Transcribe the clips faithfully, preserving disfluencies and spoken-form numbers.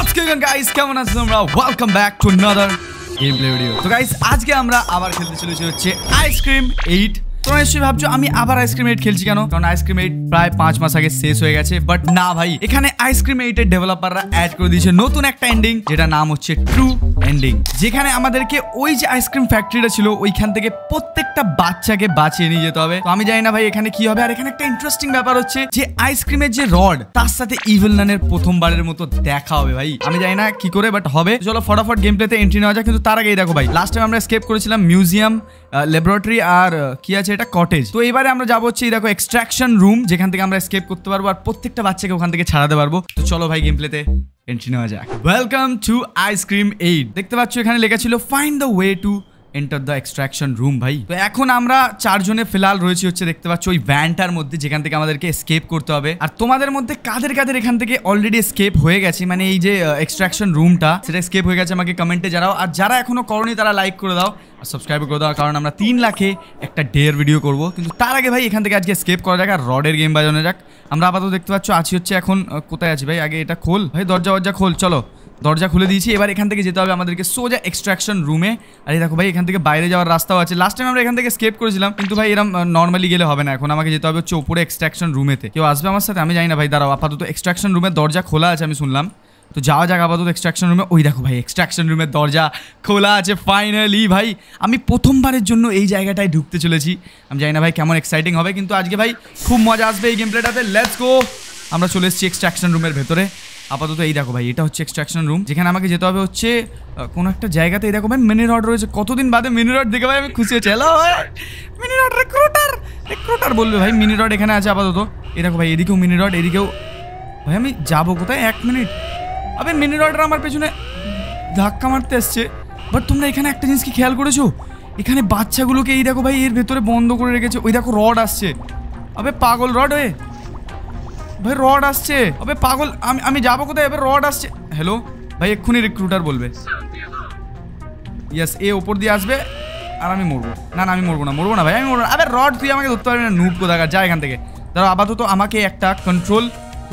What's going on guys? Come on, welcome back to another gameplay video. So guys, आज के हमरा आवार खेलते चले चले चले Ice Scream eight. तो निश्चय भाव जो आमी आवार Ice Scream eight खेलची क्या नो? तो ना Ice Scream eight प्राय पांच मास आगे सेस होएगा चे, but ना भाई इखाने Ice Scream eight डेवलपर रा ऐड कर दीचे नोटुन एक टाइमिंग जेटा नाम होच्छे True. এন্ডিং যেখানে আমাদেরকে ওই যে আইসক্রিম ফ্যাক্টরিটা ছিল ওইখান থেকে প্রত্যেকটা বাচ্চাকে বাঁচিয়ে নিয়ে যেতে হবে। তো আমি জানি না ভাই এখানে কি হবে। আর এখানে একটা ইন্টারেস্টিং ব্যাপার হচ্ছে যে আইসক্রিমের যে রড তার সাথে ইভিল নানের প্রথমবারের মতো দেখা হবে ভাই। আমি জানি না কি করে বাট হবে। চলো ফটাফট গেম প্লেতে এন্ট্রি নেওয়া যাক। কিন্তু তার আগেই দেখো ভাই লাস্ট টাইম আমরা স্কেপ করেছিলাম মিউজিয়াম, ল্যাবরেটরি আর কি আছে এটা কটেজ। তো এবারে আমরা যাবো হচ্ছে দেখো এক্সট্রাকশন রুম, যেখান থেকে আমরা স্কেপ করতে পারবো আর প্রত্যেকটা বাচ্চাকে ওখান থেকে ছাড়াতে পারবো। তো চলো ভাই গেম প্লেতে এন্ট্রি নেওয়া যাক। Welcome to ice cream eight. দেখতে পাচ্ছ এখানে লেখা ছিল find the way to enter the extraction room ভাই। তো এখন আমরা চারজনে ফিলহাল রয়েছি হচ্ছে দেখতে পাচ্ছ ওই ভ্যানটার মধ্যে যেখান থেকে আমাদেরকে এসকেপ করতে হবে। আর তোমাদের মধ্যে কাদের কাদের এখান থেকে অলরেডি এসকেপ হয়ে গেছে, মানে এই যে এক্সট্রাকশন রুমটা সেটা এসকেপ হয়ে গেছে আমাকে কমেন্টে জানাও। আর যারা এখনো করনি তারা লাইক করে দাও আর সাবস্ক্রাইব করে দাও, কারণ আমরা তিন লাখে একটা ডেয়ার ভিডিও করবো। কিন্তু তার আগে ভাই এখান থেকে আজকে এসকেপ করা যাক আর রডের গেম বাজানো যাক। আমরা আপাতত দেখতে পাচ্ছ আছি হচ্ছে এখন কোথায় আছি ভাই? আগে এটা খোল ভাই, দরজা দরজা খোল। চলো দরজা খুলে দিয়েছি। এবার এখান থেকে যেতে হবে আমাদেরকে সোজা এক্সট্রাকশন রুমে। আর এই দেখো ভাই এখান থেকে বাইরে যাওয়ার রাস্তাও আছে। লাস্ট টাইম আমরা এখান থেকে স্কেপ করেছিলাম, কিন্তু ভাই এরকম নর্মালি গেলে হবে না। এখন আমাকে যেতে হবে হচ্ছে ওপরে এক্সট্রাকশন রুমেতে। কেউ আসবে আমার সাথে? আমি জানি না ভাই, দাঁড়াও। আপাতত এক্সট্রাকশন রুমের দরজা খোলা আছে আমি শুনলাম, তো যাওয়া যাক আপাতত এক্সট্রাকশন রুমে। ওই দেখো ভাই এক্সট্রাকশন রুমের দরজা খোলা আছে ফাইনালি ভাই। আমি প্রথমবারের জন্য এই জায়গাটায় ঢুকতে চলেছি। আমি জানি না ভাই কেমন এক্সাইটিং হবে, কিন্তু আজকে ভাই খুব মজা আসবে এই গেম প্লেটাতে। Let's go. আমরা চলে এসেছি এক্সট্রাকশন রুমের ভেতরে আপাতত। এই দেখো ভাই এটা হচ্ছে এক্সট্রাকশন রুম, যেখানে আমাকে যেতে হবে হচ্ছে কোনো একটা জায়গাতে। এই দেখো ভাই মিনি রড রয়েছে। কতদিন বাদে মিনি রড দেখে ভাই আমি খুশি হচ্ছি। Hello mini rod recruiter recruiter বলবে ভাই। মিনি রড এখানে আছে আপাতত। এই দেখো ভাই এদিকেও মিনি রড, এদিকেও। ভাই আমি যাবো কোথায়? এক মিনিট। আবে মিনি রডরা আমার পেছনে ধাক্কা মারতে আসছে। বাট তোমরা এখানে একটা জিনিস কি খেয়াল করেছো? এখানে বাচ্চাগুলোকে এই দেখো ভাই এর ভেতরে বন্ধ করে রেখেছে। ওই দেখো রড আসছে। আবে পাগল রড হয়ে ভাই, রড আসছে। আবে পাগল আমি আমি যাবো কোথায়? এবার রড আসছে। হ্যালো ভাই এক্ষুনি রিক্রুটার বলবে। ইয়েস, এ ওপর দিয়ে আসবে আর আমি মরবো। না না আমি মরবো না, মরবো না ভাই আমি মরবো না। আবে রড তুই আমাকে ধরতে পারবি না, নুব কোথাকার। যা এখান থেকে। ধরো আপাতত আমাকে একটা কন্ট্রোল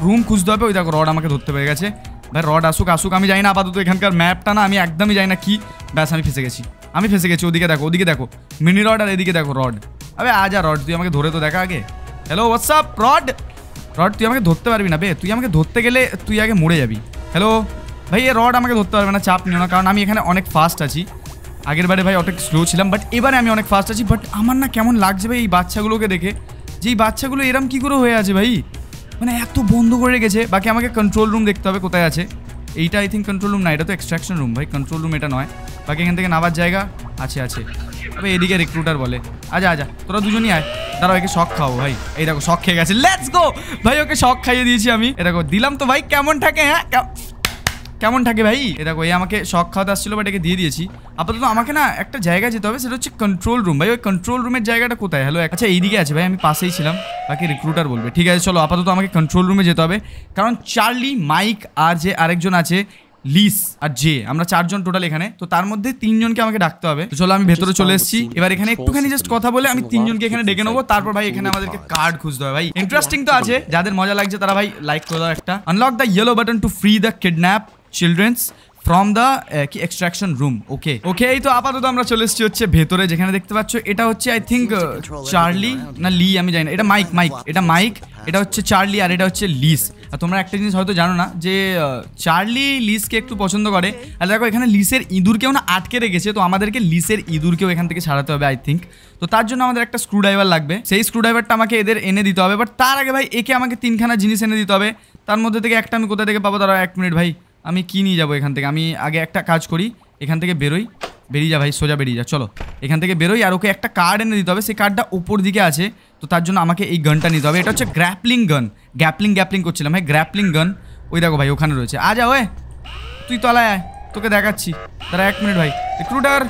রুম খুঁজতে হবে। ওই দেখো রড আমাকে ধরতে পেরে গেছে। ভাই রড আসুক আসুক আমি জানি না। আপাতত এখানকার ম্যাপটা না আমি একদমই জানি না কি। ব্যাস আমি ফেঁসে গেছি, আমি ফেঁসে গেছি। ওদিকে দেখো, ওদিকে দেখো মিনি রড আর এদিকে দেখো রড। আবে আজ আর রড তুই আমাকে ধরে তো দেখা আগে। Hello WhatsApp rod. রড তুই আমাকে ধরতে পারবি না বে, তুই আমাকে ধরতে গেলে তুই আগে মরে যাবি। হ্যালো ভাই এ রড আমাকে ধরতে পারবে না, চাপ নিও না, কারণ আমি এখানে অনেক ফাস্ট আছি। আগের বারে ভাই অনেক স্লো ছিলাম, বাট এবারে আমি অনেক ফাস্ট আছি। বাট আমার না কেমন লাগছে ভাই এই বাচ্চাগুলোকে দেখে, যে এই বাচ্চাগুলো এরম কী করে হয়ে আছে ভাই, মানে এত বন্ধ করে রেখেছে। বাকি আমাকে কন্ট্রোল রুম দেখতে হবে কোথায় আছে। এইটা আই থিঙ্ক কন্ট্রোল রুম না, এটা তো এক্সট্রাকশন রুম ভাই, কন্ট্রোল রুম এটা নয়। বাকি এখান থেকে নামার জায়গা আছে আছে। তবে এদিকে রিক্রুটার বলে আজা আজা তোরা দুজনই আয়। দাঁড়াও একে শখ খাও ভাই। এই দেখো শখ খেয়ে গেছে। লেটস গো ভাই, ওকে শখ খাইয়ে দিয়েছি আমি। এ দেখো দিলাম তো ভাই, কেমন থাকে হ্যাঁ কেমন থাকে ভাই। এ দেখো এই আমাকে শখ খাওয়াতে আসছিলো বা এটাকে দিয়ে দিয়েছি। আপাতত আমাকে না একটা জায়গা যেতে হবে, সেটা হচ্ছে কন্ট্রোল রুম ভাই। ওই কন্ট্রোল রুমের জায়গাটা কোথায়? হ্যালো আচ্ছা এইদিকে আছে ভাই, আমি পাশেই ছিলাম। বাকি রিক্রুটার বলবে ঠিক আছে। চলো আপাতত আমাকে কন্ট্রোল রুমে যেতে হবে, কারণ চার্লি, মাইক আর যে আরেকজন আছে লিস আর জে, আমরা চারজন টোটাল এখানে। তো তার মধ্যে তিনজনকে আমাকে ডাকতে হবে। তো চলো আমি ভেতরে চলে এসেছি। এবার এখানে একটুখানি জাস্ট কথা বলে আমি তিনজনকে এখানে ডেকে নেবো। তারপর ভাই এখানে আমাদেরকে কার্ড খুঁজতে হবে ভাই। ইন্টারেস্টিং তো আছে। যাদের মজা লাগছে তারা ভাই লাইক করে দাও একটা। Unlock the yellow button to free the kidnap childrens from the কি এক্সট্রাকশন রুম। ওকে ওকে এই তো আপাতত আমরা চলে এসেছি হচ্ছে ভেতরে, যেখানে দেখতে পাচ্ছ এটা হচ্ছে আই থিঙ্ক চার্লি না লি, আমি জানি না। এটা মাইক মাইক এটা মাইক এটা হচ্ছে চার্লি আর এটা হচ্ছে লিস। আর তোমরা একটা জিনিস হয়তো জানো না যে চার্লি লিসকে একটু পছন্দ করে। আর দেখো এখানে লিসের ইঁদুরকেও না আটকে রেখেছে, তো আমাদেরকে লিসের ইঁদুরকেও এখান থেকে ছাড়াতে হবে আই থিঙ্ক। তো তার জন্য আমাদের একটা স্ক্রুড্রাইভার লাগবে। সেই স্ক্রুড্রাইভারটা আমাকে এদের এনে দিতে হবে। বাট তার আগে ভাই একে আমাকে তিনখানা জিনিস এনে দিতে হবে। তার মধ্যে থেকে একটা আমি কোথা থেকে পাবো? তারা এক মিনিট ভাই, আমি কি নিয়ে যাবো এখান থেকে? আমি আগে একটা কাজ করি, এখান থেকে বেরোই। বেরিয়ে যা ভাই, সোজা বেরিয়ে যা। চলো এখান থেকে বেরোই। আর ওকে একটা কার্ড এনে দিতে হবে, সেই কার্ডটা ওপর দিকে আছে। তো তার জন্য আমাকে এই গানটা নিতে হবে। এটা হচ্ছে গ্র্যাপলিং গান। গ্যাপলিং গ্যাপলিং করছিলাম হ্যাঁ, গ্র্যাপলিং গান। ওই দেখো ভাই ওখানে রয়েছে। আ যা ওয়ে তুই তলায় আয়, তোকে দেখাচ্ছি। দাঁড়া এক মিনিট ভাই, রিক্রুটার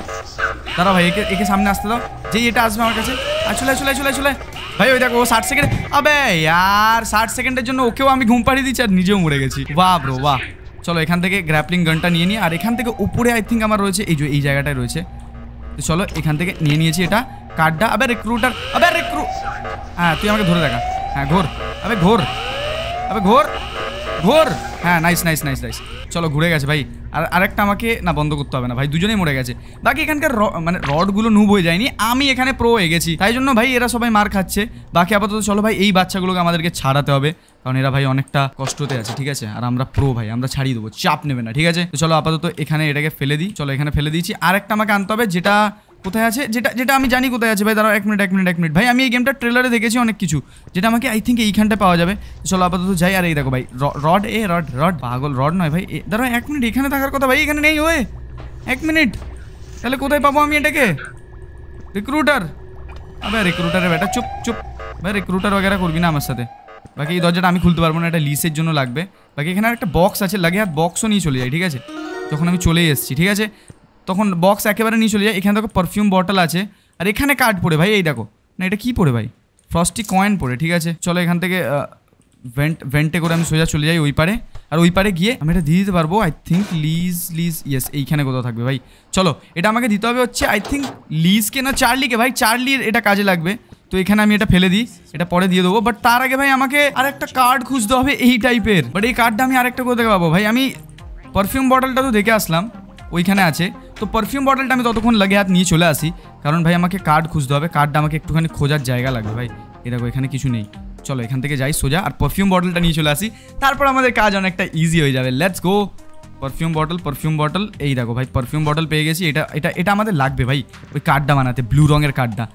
দাঁড়া ভাই, একে একে সামনে আসতে দাও। যেই এটা আসবে আমার কাছে। আর চলে চলে চলে চলে ভাই। ওই দেখো ও ষাট সেকেন্ড। আবে আর ষাট সেকেন্ডের জন্য ওকেও আমি ঘুম পাড়িয়ে দিচ্ছি আর নিজেও মরে গেছি। বাহ ব্রো বাহ। চলো এখান থেকে গ্র্যাপলিং গানটা নিয়ে নিই। আর এখান থেকে উপরে আই থিঙ্ক আমার রয়েছে, এই যে এই জায়গাটায় রয়েছে। তো চলো এখান থেকে নিয়ে নিয়েছি এটা কার্ডটা। আবে রিক্রুটার আবে রিক্রু হ্যাঁ তুই আমাকে ধরে দেখা। হ্যাঁ ঘোর আবে ঘোর আবে ঘোর ঘোর। हाँ नाइस नाइस नाइस नाइस चलो घुरे गेছে भाई और एक ना बंद करते हैं ना भाई दूजने मरे गेছে बाकी एखानकार मैं रडगुलो नुब हो जाए प्रो हो गेছি तईजন্য भाई एरा सबाई मार खाচ্ছে बाकी আপাতত चलो भाई এই বাচ্চাগুলোকে আমাদেরকে ছাড়াতে হবে कारण एरा भाई अनेकटा कष्टते आछे ठीक आछे और आमरा प्रो भाई आमरा छाड़िए देबो चाप नेबे ना ठीक आछे तो चलो आपातत एखाने एटाके फेले दी चलो एखाने फेले दीची और एक आमाके आनते होबे जेटा কোথায় আছে যেটা যেটা আমি জানি কোথায় আছে ভাই দাঁড়াও এক মিনিট এক মিনিট এক মিনিট ভাই আমি এই গেমটা ট্রেলারে দেখেছি অনেক কিছু যেটা আমাকে আই থিংক এইখানটা পাওয়া যাবে চলো আপাতত যাই আর এই দেখো ভাই রড এ রড রড পাগল রড নয় ভাই দাঁড়াও এক মিনিট এখানে থাকার কথা ভাই এখানে নেই ওয়ে এক মিনিট তাহলে কোথায় পাবো আমি এটাকে রিক্রুটার আবে রিক্রুটারের ব্যাটা চুপ চুপ ভাই রিক্রুটার वगैरह করবি না আমার সাথে বাকি এই দরজাটা আমি খুলতে পারবো না এটা লিসের জন্য লাগবে বাকি এখানে একটা বক্স আছে লাগে আর বক্সও নিয়ে চলে যাই ঠিক আছে যখন আমি চলে এসেছি ঠিক আছে তখন বক্স একেবারে নিয়ে চলে যায় এখানে দেখো পারফিউম বটল আছে আর এখানে কার্ড পড়ে ভাই এই দেখো না এটা কি পড়ে ভাই ফ্রস্টি কয়েন পড়ে ঠিক আছে চলো এখান থেকে ভেন্ট ভেন্টে করে আমি সোজা চলে যাই ওই পারে আর ওই পারে গিয়ে আমি এটা দিয়ে দিতে পারবো আই থিংক লিজ লিজ ইয়েস এইখানে কোথাও থাকবে ভাই চলো এটা আমাকে দিতে হবে হচ্ছে আই থিংক লিজকে না চার্লিকে ভাই চার্লির এটা কাজে লাগবে তো এখানে আমি এটা ফেলে দিই এটা পরে দিয়ে দেবো বাট তার আগে ভাই আমাকে আর একটা কার্ড খুঁজতে হবে এই টাইপের বাট এই কার্ডটা আমি আরেকটা কোথায় পাবো ভাই আমি পারফিউম বটলটা তো দেখে আসলাম ওইখানে আছে तो परफ्यूम बटलटा आमी ततक्षण लगे हाथ नहीं चले आसि कारण भाई आमाके कार्ड खुजते होबे कार्डटा आमाके एकटुखानी खोजार जायगा लागबे भाई ए देखो एखाने किछु नेई चलो एखान थेके जाई सोजा और परफ्यूम बटलटा निये चले आसि तारपर आमादेर काज अनेकटा इजी हो जाबे let's go perfume bottle perfume bottle एई देखो भाई परफ्यूम बटल पेये गेछि एटा एटा एटा आमादेर लागबे भाई ओई कार्डटा बानाते ब्लू रंगेर कार्डटा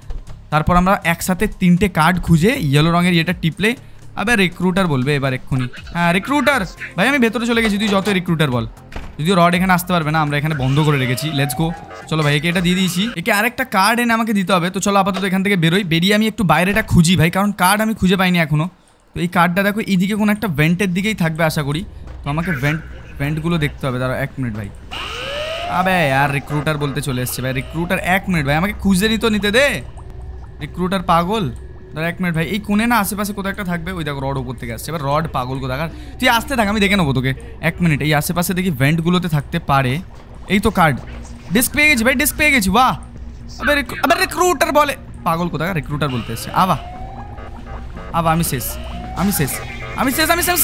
तारपर आमरा एकसाथे तीनटे कार्ड खुजे येलो रंगेर एटा टिपले आबार रिक्रुटार बोलबे एबार एखुनी हाँ रिक्रुटार भाई आमी भेतरे चले गेछि तुई जत रिक्रुटार बोल যদিও রড এখানে আসতে পারবে না আমরা এখানে বন্ধ করে রেখেছি লেটস গো চলো ভাই একে এটা দিয়ে দিয়েছি একে আরেকটা কার্ড এনে আমাকে দিতে হবে তো চলো আপাতত এখান থেকে বেরোই বেরিয়ে আমি একটু বাইরেটা খুঁজি ভাই কারণ কার্ড আমি খুঁজে পাইনি এখনো তো এই কার্ডটা দেখো এইদিকে কোনো একটা ভেন্টের দিকেই থাকবে আশা করি তো আমাকে ভেন্ট ভেন্টগুলো দেখতে হবে দাঁড়াও এক মিনিট ভাই আবে আর রিক্রুটার বলতে চলে এসছে ভাই রিক্রুটার এক মিনিট ভাই আমাকে খুঁজে নিতে নিতে দে রিক্রুটার পাগল দাঁড়া এক মিনিট ভাই এই কোণে না আশেপাশে কোথাও একটা থাকবে ওই দেখো রড ওপর থেকে আসছে এবার রড পাগল কোথায় তুই আসতে থাক আমি দেখে নেবো তোকে এক মিনিট এই আশেপাশে দেখি ভেন্টগুলোতে থাকতে পারে এই তো কার্ড ডিস্ক পেয়ে গেছি ভাই ডিস্ক পেয়ে গেছি বাহ আবার আবার রিক্রুটার বলে পাগল কোথায় রিক্রুটার বলতে আসছে আবা আবা আমি শেষ আমি শেষ আমি শেষ আমি শেষ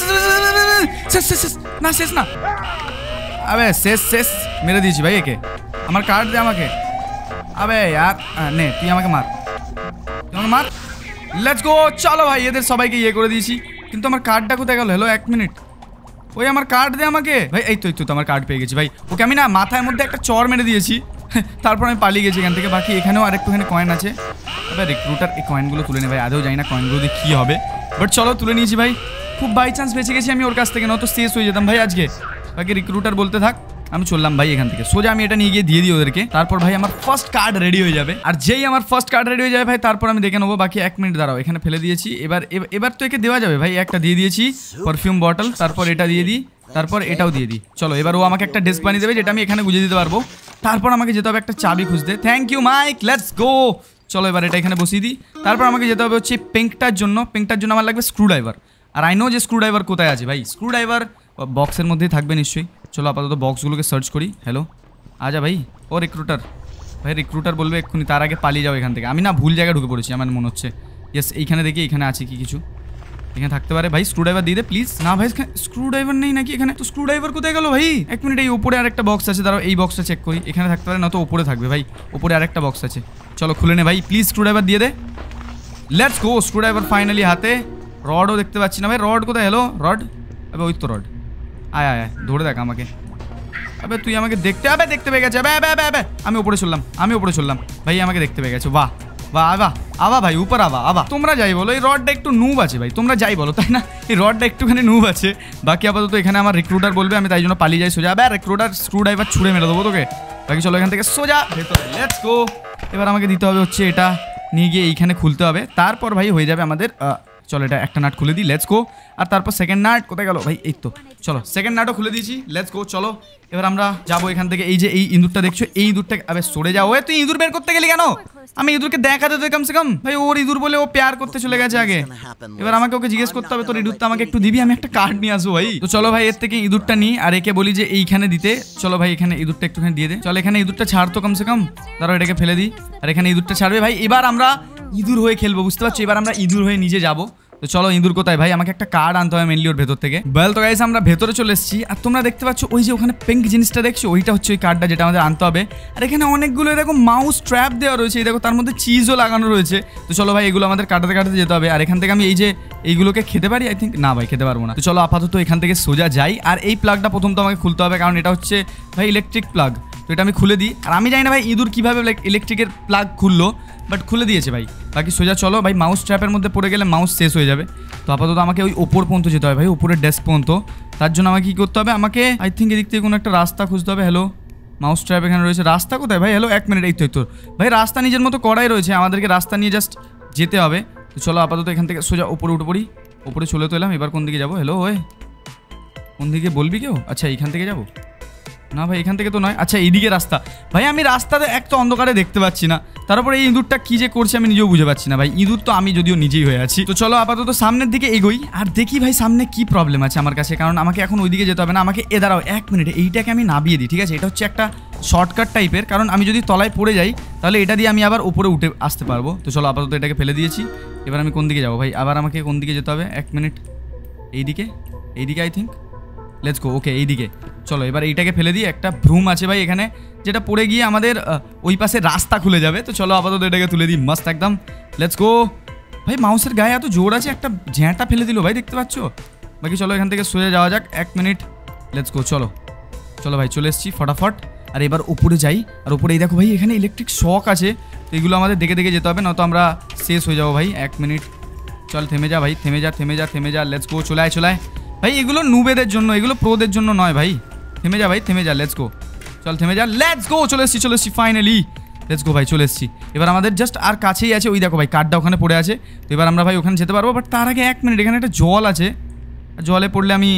শেষ শেষ না শেষ না আবে শেষ শেষ মেরে দিয়েছি ভাই একে আমার কার্ড দে আমাকে আবে यार নে তুই আমাকে মার তুই আমাকে মার लेट्स गो चलो भाई ये सबाई के ये दीची क्योंकि हमारे कार्डा क्या गल हेलो एक मिनट वो हमारे कार्ड दे भाई तो तो हमारे कार्ड पे गे भाई ओके ना माथार मध्य एक चर मेरे दिए तरह पाली गेसि एखान बाकी एखने कॉइन आज रिक्रुटार कॉइनगुलो तुले भाई आदे जाए ना कॉइनगुलो की है बट चलो तुले नहीं भाई खूब बैचान्स बेचे गेसि और काछ ना तो शेष हो जातम भाई आज के बाकी रिक्रुटार बोलते थक আমি চললাম ভাই এখান থেকে সোজা আমি এটা নিয়ে গিয়ে দিয়ে দিই ওদেরকে তারপর ভাই আমার ফার্স্ট কার্ড রেডি হয়ে যাবে আর যেই আমার ফার্স্ট কার্ড রেডি হয়ে যাবে ভাই তারপর আমি দেখে নেবো বাকি এক মিনিট দাঁড়াও এখানে ফেলে দিয়েছি এবার এবার তো একে দেওয়া যাবে ভাই একটা দিয়ে দিয়েছি পারফিউম বটল তারপর এটা দিয়ে দিই তারপর এটাও দিয়ে দিই চলো এবার ও আমাকে একটা ডেস্ক বানিয়ে দেবে যেটা আমি এখানে গুজে দিতে পারবো তারপর আমাকে যেতে হবে একটা চাবি খুঁজতে thank you Mike let's go চলো এবার এটা এখানে বসিয়ে দিই তারপর আমাকে যেতে হবে হচ্ছে পিঙ্কটার জন্য পিঙ্কটার জন্য আমার লাগবে স্ক্রু ড্রাইভার আর আই নো যে স্ক্রু ড্রাইভার কোথায় আছে ভাই স্ক্রু ড্রাইভার বক্সের মধ্যেই থাকবে নিশ্চয়ই चलो आपातत बक्सगुलो के सर्च करी हेलो आजा भाई ओ रिक्रुटार भाई रिक्रुटार बोलबे एखुनी तार आगे पाली जाओ एखान थेके आमी ना भूल जगह ढुके पड़ेछि आमार मने होच्छे यस एइखाने देखि एइखाने आछे कि किछु एइखाने थाकते पारे भाई स्क्रू ड्राइवर दिये दे प्लिज ना भाई स्क्रू ड्राइवर नेई नाकि एइखाने तो स्क्रू ड्राइवर कोथाय गेलो भाई एक मिनिट एइ उपरे आरेकटा बक्स आछे दाड़ाओ एइ बक्सटा चेक करी एइखाने थाकते पारे ना तो उपरे थाकबे भाई उपरे आरेकटा बक्स आछे चलो खुले ने भाई प्लिज स्क्रू ड्राइवर दिये दे let's go screwdriver finally हाथे रडও দেখতে পাচ্ছি না ভাই রড কোথায় হলো রড আবে ওই তো রড आय आय धरे देख आमाके अबे तुई आमाके देखते अबे देखते पे गेछे अबे अबे अबे आमी उपरे चललाम आमी उपरे चललाम भाई आमाके देखते पे गेछे वाह वाह आवा आवा भाई ऊपर आवा आवा तोमरा जाई बोलो এই রডটা একটু নুব আছে ভাই তোমরা যাই বলো তাই না এই রডটা একটুখানি নুব আছে বাকি আপাতত এখানে আমার রিক্রুটার বলবে আমি তাই জন্য পালিয়ে যাই সোজা আবে রিক্রুটার স্ক্রু ড্রাইভার ছুঁড়ে মেরে দেবো তোকে বাকি চলো এখান থেকে সোজা ভেতরে লেটস গো এবার আমাকে দিতে হবে হচ্ছে এটা নিয়ে গিয়ে এইখানে খুলতে হবে তারপর ভাই হয়ে যাবে আমাদের चलो ये एक नाट खुले दी लेट्स गो और तारपर सेकेंड नाट कोथाय गेलो भाई एई तो चलो सेकेंड नाटो खुले दीची लेट्स गो चलो एबार आमरा जाबो एखान थेके एई जे एई इंदुरटा देखछो एई इंदुरटाके अबे सरे जाओ ए तुई इंदुर बेर करते गेली केन आमी इंदुरके देखाते तो कम से कम भाई ओर इंदुर बोले ओ प्यार करते चले गेछे आगे एबार आमाके ओके जिज्ञेस करते होबे तोर इंदुरटा आमाके एकटु दिबि आमी एकटा कार्ड निये आसबो भाई तो चलो भाई एर थेके इंदुरटा नि आर एके बोली जे एइखाने दिते चलो भाई एखाने इंदुरटा एकटुखानि दिये दे चलो एखाने इंदुरटा छाड़तो कम से कम दाड़ाओ एटाके फेले दिई आर एखाने इंदुरटा छाड़बे भाई एबार आमरा इंदुर होये खेलबो बुझते पारछो एबार आमरा इंदुर होये निजे जाबो তো চলো ইঁদুর কোথায় ভাই, আমাকে একটা কার্ড আনতে হবে মেইনলি ওর ভেতর থেকে। বেল তো গাইস আমরা ভেতরে চলে এসেছি আর তোমরা দেখতে পাচ্ছ ওই যে ওখানে পিঙ্ক জিনিসটা দেখছো, ওইটা হচ্ছে ওই কার্ডটা যেটা আমাদের আনতে হবে। আর এখানে অনেকগুলো এরকম মাউস ট্র্যাপ দেওয়া রয়েছে, এই দেখো তার মধ্যে চিজও লাগানো রয়েছে। তো চলো ভাই এগুলো আমাদের কাটাতে কাটাতে যেতে হবে। আর এখান থেকে আমি এই যে এইগুলোকে খেতে পারি, আই থিঙ্ক না ভাই খেতে পারবো না। তো চলো আপাতত এখান থেকে সোজা যাই। আর এই প্লাগটা প্রথম তো আমাকে খুলতে হবে, কারণ এটা হচ্ছে ভাই ইলেকট্রিক প্লাগ, তো এটা আমি খুলে দিই। আর আমি জানি না ভাই ইঁদুর কীভাবে ইলেকট্রিকের প্লাগ খুললো, বাট খুলে দিয়েছে ভাই। বাকি সোজা চলো ভাই, মাউস ট্র্যাপের মধ্যে পড়ে গেলে মাউস শেষ হয়ে যাবে। তো আপাতত আমাকে ওই ওপর পর্যন্ত যেতে হবে ভাই, ওপরের ডেস্ক পর্যন্ত। তার জন্য আমাকে কী করতে হবে, আমাকে আই থিঙ্ক এদিক থেকে কোনো একটা রাস্তা খুঁজতে হবে। হ্যালো মাউস ট্র্যাপ এখানে রয়েছে, রাস্তা কোথায় ভাই? হ্যালো এক মিনিট, এই তো এই তো ভাই রাস্তা নিজের মতো করাই রয়েছে, আমাদেরকে রাস্তা নিয়ে জাস্ট যেতে হবে। তো চলো আপাতত এখান থেকে সোজা ওপরে উঠে পড়ি। ওপরে চলে তো এলাম, এবার কোন দিকে যাবো? হ্যালো ওয়ে কোন দিকে বলবি কেউ? আচ্ছা এইখান থেকে যাবো না ভাই, এখান থেকে তো নয়। আচ্ছা এইদিকে রাস্তা ভাই, আমি রাস্তাতে এক তো অন্ধকারে দেখতে পাচ্ছি না, তারপরে এই ইঁদুরটা কী যে করছে আমি নিজেও বুঝে পাচ্ছি না ভাই। ইঁদুর তো আমি যদিও নিজেই হয়ে আছি। তো চলো আপাতত সামনের দিকে এগোই আর দেখি ভাই সামনে কি প্রবলেম আছে আমার কাছে, কারণ আমাকে এখন ওইদিকে যেতে হবে না। আমাকে এ দাঁড়াও এক মিনিটে এইটাকে আমি নামিয়ে দিই, ঠিক আছে? এটা হচ্ছে একটা শর্টকাট টাইপের, কারণ আমি যদি তলায় পড়ে যাই তাহলে এটা দিয়ে আমি আবার উপরে উঠে আসতে পারবো। তো চলো আপাতত এটাকে ফেলে দিয়েছি। এবার আমি কোন দিকে যাবো ভাই? আবার আমাকে কোন দিকে যেতে হবে? এক মিনিট, এইদিকে এইদিকে I think, let's go, okay এইদিকে। চলো এবার এইটাকে ফেলে দিই। একটা ভ্রুম আছে ভাই এখানে, যেটা পড়ে গিয়ে আমাদের ওই পাশে রাস্তা খুলে যাবে। তো চলো আপাতত এটাকে তুলে দিই, মাস্ট একদম, লেটস গো। ভাই মাউসের গায়ে এত জোর আছে, একটা ঝ্যাঁটা ফেলে দিল ভাই, দেখতে পাচ্ছ? বাকি চলো এখান থেকে সোজা যাওয়া যাক। এক মিনিট, লেটস গো, চলো চলো ভাই চলে এসেছি ফটাফট। আর এবার ওপরে যাই। আর ওপরে এই দেখো ভাই এখানে ইলেকট্রিক শক আছে, তো এগুলো আমাদের দেখে দেখে যেতে হবে, নয়তো আমরা শেষ হয়ে যাবো ভাই। এক মিনিট, চল থেমে যা ভাই, থেমে যা থেমে যা থেমে যা, লেটস গো, চলে আয় চলে আয়। ভাই এগুলো নুবেদের জন্য, এগুলো প্রোদের জন্য নয় ভাই। থেমে যা ভাই, থেমে যা, লেটস গো, চল থেমে যা, লেটস গো। চলে এসছি চলে এসছি ফাইনালি, লেটস গো ভাই চলে এসছি। এবার আমাদের জাস্ট আর কাছেই আছে, ওই দেখো ভাই কার্ডটা ওখানে পড়ে আছে। তো এবার আমরা ভাই ওখানে যেতে পারবো, বাট তার আগে এক মিনিট, এখানে একটা জল আছে, জলে পড়লে আমি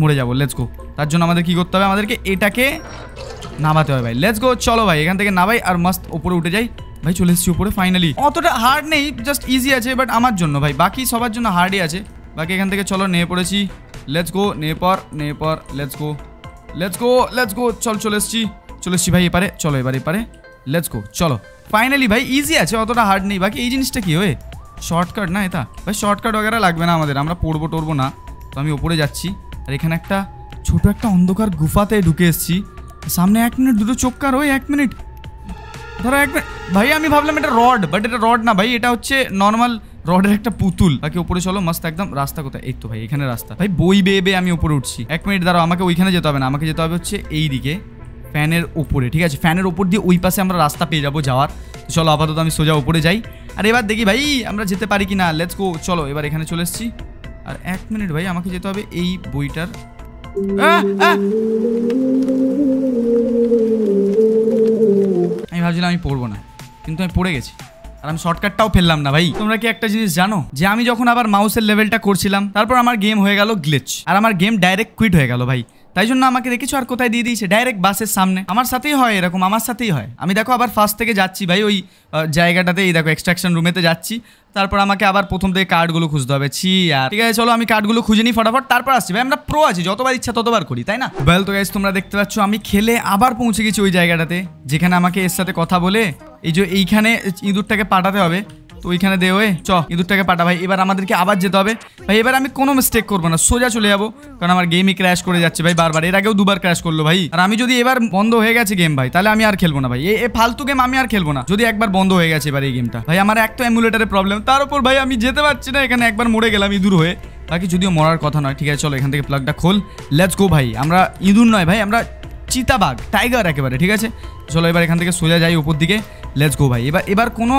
মরে যাবো। লেটস গো, তার জন্য আমাদের কী করতে হবে, আমাদেরকে এটাকে নামাতে হবে ভাই। লেটস গো, চলো ভাই এখান থেকে নামাই আর মাস্ট ওপরে উঠে যাই ভাই। চলে এসছি ওপরে ফাইনালি, অতটা হার্ড নেই, জাস্ট ইজি আছে বাট আমার জন্য ভাই, বাকি সবার জন্য হার্ডই আছে। বাকি এখান থেকে চলো নেমে পড়েছি, লেটস গো, নেপার নেপার, let's go let's go let's go, চল চলে এসছি চলে এসছি ভাই এপারে, চলো এবার এপারে, লেটস গো, চলো ফাইনালি ভাই। ইজি আছে, অতটা হার্ড নেই। বাকি এই জিনিসটা কি হয়, শর্টকাট না এটা ভাই? শর্টকাট ওগেরা লাগবে না আমাদের, আমরা পড়বো টড়বো না। তো আমি ওপরে যাচ্ছি। আর এখানে একটা ছোটো একটা অন্ধকার গুফাতে ঢুকে এসেছি। সামনে এক মিনিট, দুটো চোখকার, ওই এক মিনিট ধরো এক মিনিট ভাই। আমি ভাবলাম এটা রড, বাট এটা রড না ভাই, এটা হচ্ছে নর্মাল রডের একটা পুতুল। বাকি ওপরে চলো মাস্ত একদম। রাস্তা কোথায়? এই তো ভাই এখানে রাস্তা ভাই, বই বেয়ে বেয়ে আমি ওপরে উঠছি। এক মিনিট দাঁড়াও, আমাকে ওইখানে যেতে হবে না, আমাকে যেতে হবে হচ্ছে এইদিকে ফ্যানের ওপরে, ঠিক আছে? ফ্যানের ওপর দিয়ে ওই পাশে আমরা রাস্তা পেয়ে যাবো যাওয়ার। চলো আপাতত আমি সোজা ওপরে যাই আর এবার দেখি ভাই আমরা যেতে পারি কি না। লেটস গো, চলো এবার এখানে চলে এসেছি। আর এক মিনিট ভাই, আমাকে যেতে হবে এই বইটার। আমি ভাবছিলাম আমি পড়বো না, কিন্তু আমি পড়ে গেছি আর আমি শর্টকাটটাও ফেললাম না ভাই। তোমরা কি একটা জিনিস জানো, যে আমি যখন আবার মাউসের লেভেলটা করছিলাম তারপর আমার গেম হয়ে গেল গ্লিচ, আর আমার গেম ডাইরেক্ট কুইট হয়ে গেল ভাই। তাই জন্য আমাকে দেখেছো আর কোথায় দিয়ে দিয়েছে, ডাইরেক্ট বাসের সামনে। আমার সাথেই হয় এরকম, আমার সাথেই হয়। আমি দেখো আবার ফার্স্ট থেকে যাচ্ছি ভাই ওই জায়গাটাতে, এই দেখো এক্সট্রাকশন রুমেতে যাচ্ছি। তারপর আমাকে আবার প্রথম থেকে কার্ডগুলো খুঁজতে হবে। ছি আর, ঠিক আছে চলো আমি কার্ডগুলো খুঁজে নিই ফটাফট, তারপর আসছি ভাই। আমরা প্রো আছি, যতবার ইচ্ছা ততবার করি, তাই না? ওয়েল তো গাইস তোমরা দেখতে পাচ্ছ আমি খেলে আবার পৌঁছে গেছি ওই জায়গাটাতে, যেখানে আমাকে এর সাথে কথা বলে এই যে এইখানে ইঁদুরটাকে পাঠাতে হবে। তো ওইখানে দে ওয়ে, চ ইঁদুরটাকে পাঠা ভাই। এবার আমাদেরকে আবার যেতে হবে ভাই, এবার আমি কোনো মিস্টেক করবো না, সোজা চলে যাবো, কারণ আমার গেমই ক্র্যাশ করে যাচ্ছে ভাই বারবার। এর আগেও দুবার ক্র্যাশ করলো ভাই। আর আমি যদি এবার বন্ধ হয়ে গেছে গেম ভাই, তাহলে আমি আর খেলবো না ভাই, এ ফালতু গেম আমি আর খেলবো না। যদি একবার বন্ধ হয়ে গেছে এবার এই গেমটা ভাই, আমার এক তো এমুলেটারের প্রবলেম, তার উপর ভাই আমি যেতে পারছি না, এখানে একবার মরে গেলাম ইঁদুর হয়ে। বাকি যদিও মরার কথা নয়, ঠিক আছে? চলো এখান থেকে প্লাগটা খোল, লেটস গো ভাই। আমরা ইঁদুর নয় ভাই, আমরা চিতাবাঘ, টাইগার একেবারে, ঠিক আছে? চলো এবার এখান থেকে সোজা যাই উপর দিকে, লেটস গো ভাই। এবার এবার কোনো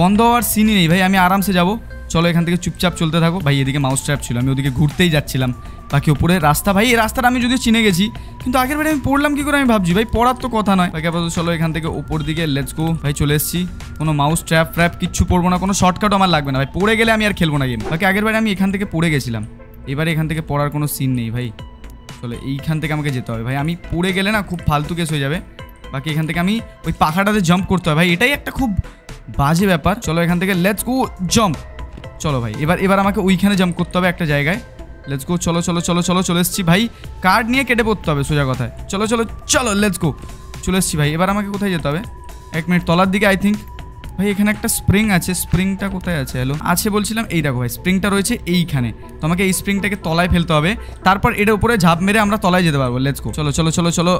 বন্ধ হওয়ার সিনই নেই ভাই, আমি আরামসে যাবো। চলো এখান থেকে চুপচাপ চলতে থাকো ভাই। এদিকে মাউস ট্র্যাপ ছিল, আমি ওদিকে ঘুরতেই যাচ্ছিলাম। বাকি ওপরে রাস্তা ভাই, এই রাস্তাটা আমি যদিও চিনে গেছি, কিন্তু আগের বারে আমি পড়লাম কি করে আমি ভাবছি ভাই, পড়ার তো কথা নয়। বাকি আপাতত চলো এখান থেকে ওপর দিকে, লেটস গো ভাই। চলে এসেছি, কোনো মাউস ট্র্যাপ ট্র্যাপ কিচ্ছু পড়বো না, কোনো শর্টকাটও আমার লাগবে না ভাই। পড়ে গেলে আমি আর খেলবো না গেম। বাকি আগের বারে আমি এখান থেকে পড়ে গেছিলাম, এবারে এখান থেকে পড়ার কোনো সিন নেই ভাই। চলো এইখান থেকে আমাকে যেতে হবে ভাই, আমি পড়ে গেলে না খুব ফালতু কেস হয়ে যাবে। বাকি এখান থেকে আমি ওই পাখাটাতে জাম্প করতে হয় ভাই, এটাই একটা খুব বাজে ব্যাপার। চলো এখান থেকে লেটস গো, জাম্প। চলো ভাই এবার এবার আমাকে ওইখানে জাম্প করতে হবে একটা জায়গায়, লেটস গো। চলো চলো চলো চলো চলে এসেছি ভাই, কার্ড নিয়ে কেটে পড়তে হবে সোজা কথায়। চলো চলো চলো লেটস গো, চলে এসেছি ভাই। এবার আমাকে কোথায় যেতে হবে? এক মিনিট, তলার দিকে আই থিঙ্ক। भाई एखाने एक स्प्रिंग आछे स्प्रिंगटा कोथाय आछे हेलो आछे बोलछिलाम एई देखो भाई स्प्रिंगटा रयेछे एइखाने तो आमाके एई स्प्रिंगटाके तलाय फेलते होबे तारपर एटा उपरे झाप मेरे आमरा तलाय जेते पारबो। लेट्स गो चलो चलो चलो चलो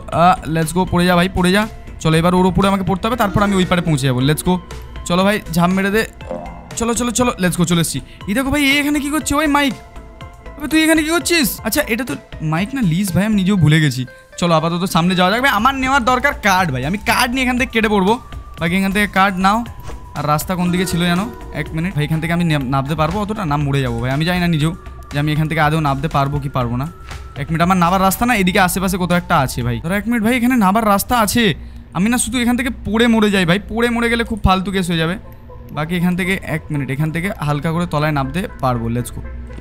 लेट्स गो पड़े जा भाई पड़े जा चलो एबार ओर उपरे आमाके पड़ते होबे तारपर आमी ओई पारे पौंछे जाबो। लेट्स गो चलो भाई झाप मेरे दे चलो चलो चलो लेट्स गो चले एসেছি। এই দেখো ভাই এখানে কি করছিস ওই মাইক আবে তুই এখানে কি করছিস? আচ্ছা এটা তো মাইক না লিস ভাই আমি নিজেও ভুলে গেছি। চলো আপাতত সামনে যাওয়া যাক ভাই আমার নেওয়ার দরকার কার্ড ভাই আমি কার্ড নিয়ে এখান থেকে কেটে পড়ব বাকি এখান থেকে কার্ড নাও। আর রাস্তা কোন দিকে ছিল জানো? এক মিনিট ভাই এখান থেকে আমি নামতে পারবো অতটা নাম মুড়ে যাব ভাই আমি জানি না নিজেও যে আমি এখান থেকে আদৌ নামতে পারবো কি পারবো না। এক মিনিট আমার নামার রাস্তা না এদিকে আশেপাশে কোথাও একটা আছে ভাই ধরো এক মিনিট ভাই এখানে নামার রাস্তা আছে আমি না শুধু এখান থেকে পড়ে মরে যাই ভাই পড়ে মরে গেলে খুব ফালতু কেস হয়ে যাবে। बाकी एखान एक मिनट एखान हल्का तलाय नामते पारबो। लेट्स गो